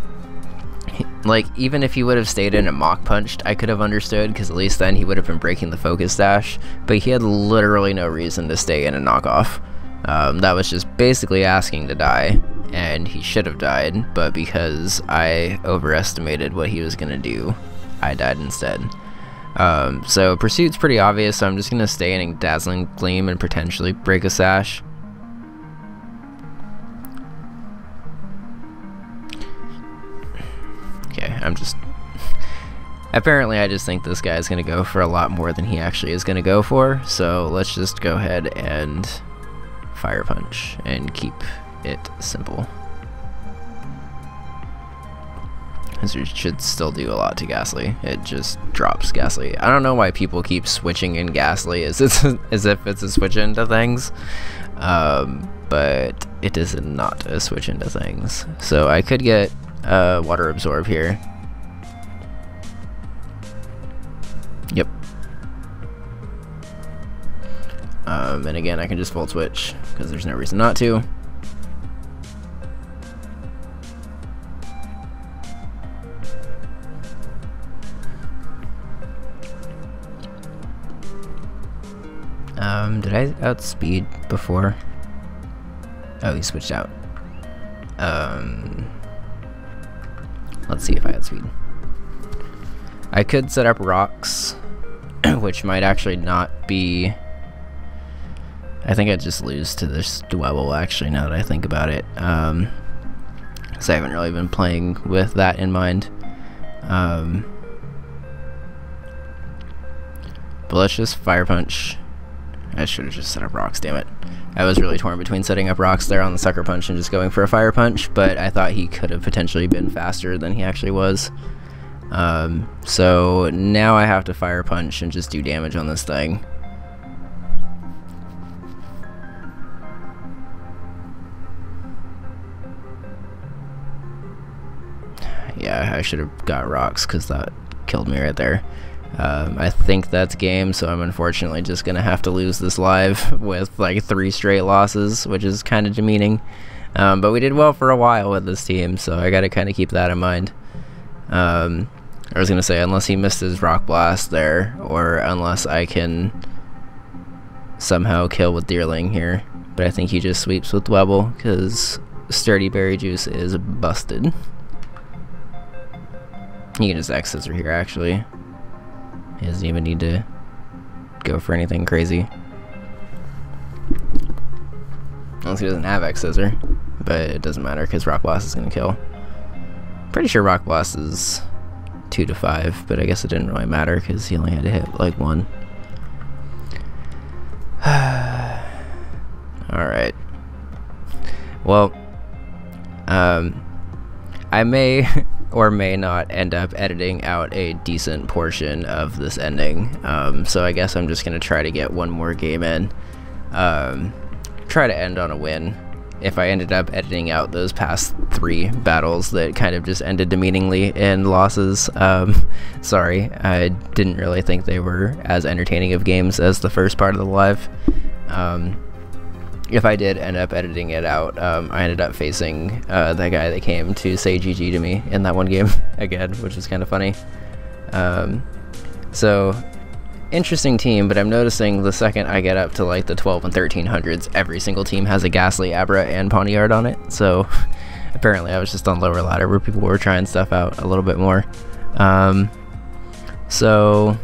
he, like, even if he would have stayed in and Mach Punched, I could have understood, because at least then he would have been breaking the focus dash, but he had literally no reason to stay in and knock off. Um, that was just basically asking to die, and he should have died, but because I overestimated what he was going to do, I died instead. Um, so Pursuit's pretty obvious, so I'm just going to stay in and Dazzling Gleam and potentially break a Sash. Okay, I'm just... Apparently I just think this guy is going to go for a lot more than he actually is going to go for, so let's just go ahead and Fire Punch and keep it simple. It should still do a lot to Gastly. It just drops Gastly. I don't know why people keep switching in Gastly as, it's a, as if it's a switch into things, um, but it is not a switch into things. So I could get uh, Water Absorb here. Yep. Um, and again, I can just Volt Switch, because there's no reason not to. Um, did I outspeed before? Oh, he switched out. Um, let's see if I outspeed. I could set up rocks, which might actually not be... I think I'd just lose to this Dwebble, actually, now that I think about it. Um, because I haven't really been playing with that in mind. Um, but let's just Fire Punch. I should have just set up rocks, damn it. I was really torn between setting up rocks there on the Sucker Punch and just going for a Fire Punch, but I thought he could have potentially been faster than he actually was. Um, so now I have to Fire Punch and just do damage on this thing. Yeah, I should have got rocks because that killed me right there. Um, I think that's game, so I'm unfortunately just going to have to lose this live with like three straight losses, which is kind of demeaning. Um, but we did well for a while with this team, so I got to kind of keep that in mind. Um, I was going to say, unless he missed his Rock Blast there, or unless I can somehow kill with Deerling here. But I think he just sweeps with Dwebble because Sturdy Berry Juice is busted. You can just X-Scissor here, actually. He doesn't even need to go for anything crazy. Unless he doesn't have X-Scissor, but it doesn't matter because Rock Blast is going to kill. Pretty sure Rock Blast is two to five, but I guess it didn't really matter because he only had to hit like one. Alright. Well, um, I may... or may not end up editing out a decent portion of this ending. Um, so I guess I'm just gonna try to get one more game in. Um, try to end on a win. If I ended up editing out those past three battles that kind of just ended demeaningly in losses, um, sorry, I didn't really think they were as entertaining of games as the first part of the live. Um, If I did end up editing it out, um, I ended up facing uh, the guy that came to say G G to me in that one game again, which was kind of funny. Um, so, interesting team, but I'm noticing the second I get up to like the twelve and thirteen hundreds, every single team has a Gastly, Abra, and Pawniard on it. So, apparently I was just on lower ladder where people were trying stuff out a little bit more. Um, so,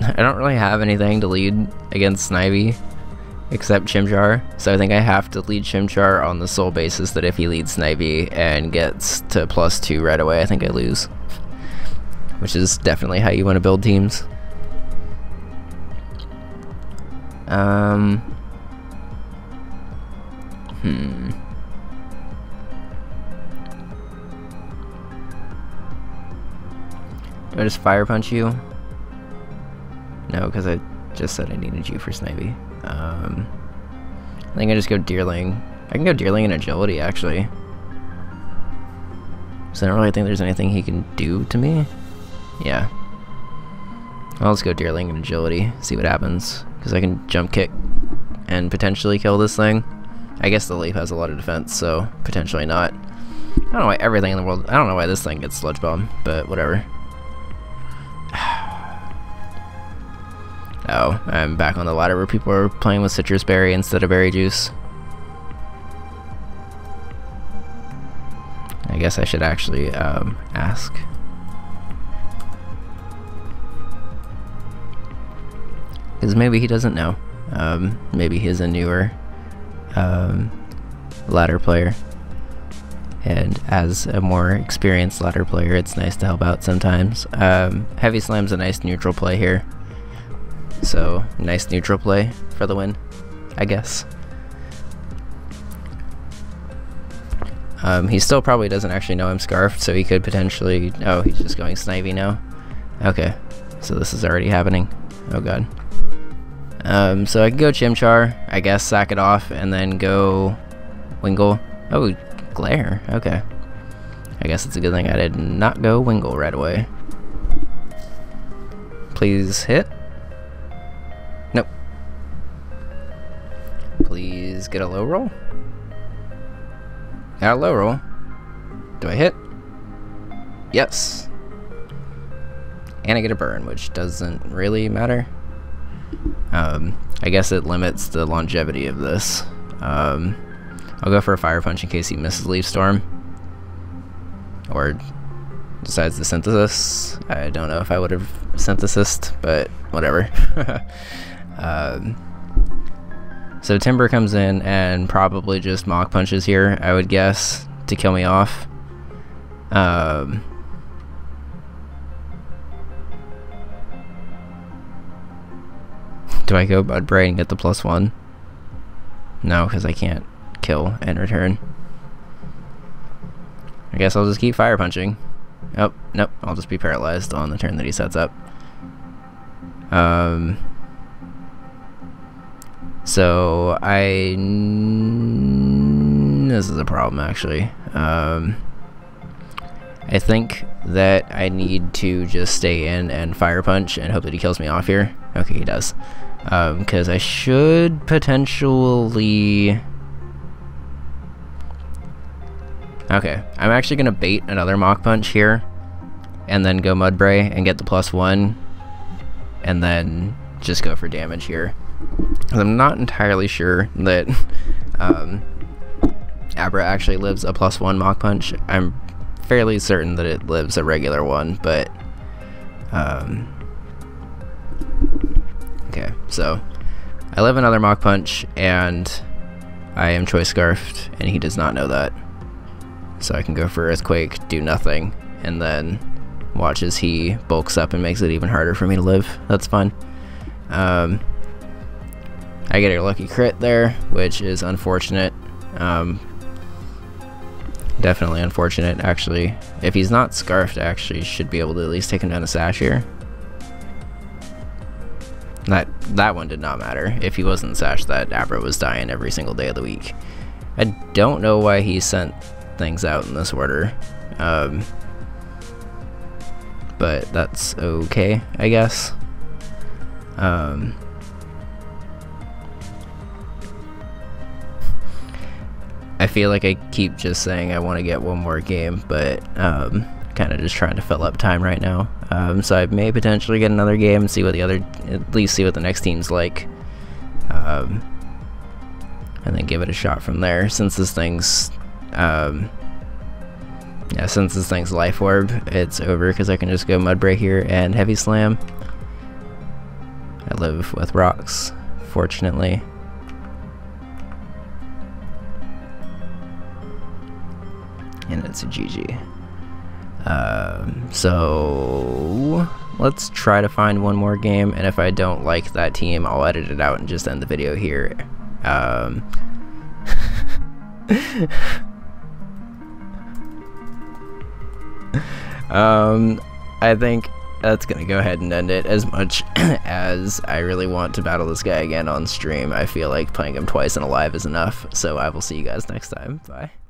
I don't really have anything to lead against Snivy, except Chimchar, so I think I have to lead Chimchar on the sole basis that if he leads Snivy and gets to plus two right away, I think I lose. Which is definitely how you want to build teams. Um. Hmm. Do I just Fire Punch you? No, because I just said I needed you for Snivy. Um, I think I just go Deerling. I can go Deerling in Agility, actually. So I don't really think there's anything he can do to me. Yeah. I'll just go Deerling in Agility, see what happens. Because I can Jump Kick and potentially kill this thing. I guess the Leaf has a lot of defense, so potentially not. I don't know why everything in the world... I don't know why this thing gets Sludge Bomb, but whatever. Oh, I'm back on the ladder where people are playing with Citrus Berry instead of Berry Juice. I guess I should actually um, ask. Because maybe he doesn't know. Um, maybe he's a newer um, ladder player. And as a more experienced ladder player, it's nice to help out sometimes. Um, Heavy Slam's a nice neutral play here. So, nice neutral play for the win, I guess. Um, he still probably doesn't actually know I'm Scarfed, so he could potentially... Oh, he's just going Snivy now. Okay, so this is already happening. Oh god. Um, so I can go Chimchar, I guess sack it off, and then go Wingull. Oh, Glare, okay. I guess it's a good thing I did not go Wingull right away. Please hit. Please get a low roll. Got a low roll. Do I hit? Yes. And I get a burn, which doesn't really matter. Um, I guess it limits the longevity of this. Um, I'll go for a Fire Punch in case he misses Leaf Storm. Or decides to Synthesis. I don't know if I would have Synthesised, but whatever. um... So Timburr comes in and probably just Mach Punches here, I would guess, to kill me off. Um, do I go Mudbray and get the plus one? No, because I can't kill and return. I guess I'll just keep fire punching. Oh, nope, I'll just be paralyzed on the turn that he sets up. Um, so I, this is a problem actually. Um, I think that I need to just stay in and fire punch and hope that he kills me off here. Okay, he does. Um, because I should potentially... Okay, I'm actually going to bait another Mach Punch here, and then go Mudbray and get the plus one, and then just go for damage here. I'm not entirely sure that um, Abra actually lives a plus one Mach Punch. I'm fairly certain that it lives a regular one, but... Um, okay, so I live another Mach Punch, and I am Choice Scarfed, and he does not know that. So I can go for Earthquake, do nothing, and then watch as he bulks up and makes it even harder for me to live. That's fun. Um, I get a lucky crit there, which is unfortunate. Um, definitely unfortunate, actually. If he's not Scarfed, I actually should be able to at least take him down to Sash here. That, that one did not matter. If he wasn't Sash, that Abra was dying every single day of the week. I don't know why he sent... things out in this order, um, but that's okay, I guess. Um, I feel like I keep just saying I want to get one more game, but um, kind of just trying to fill up time right now. Um, so I may potentially get another game and see what the other, at least see what the next team's like, um, and then give it a shot from there. Since this thing's Um, yeah, since this thing's Life Orb, it's over because I can just go Mudbray here and Heavy Slam. I live with rocks, fortunately. And it's a G G. Um, so, let's try to find one more game, and if I don't like that team, I'll edit it out and just end the video here. Um... um I think that's gonna go ahead and end it. As much as I really want to battle this guy again on stream, I feel like playing him twice in a live is enough, so I will see you guys next time. Bye.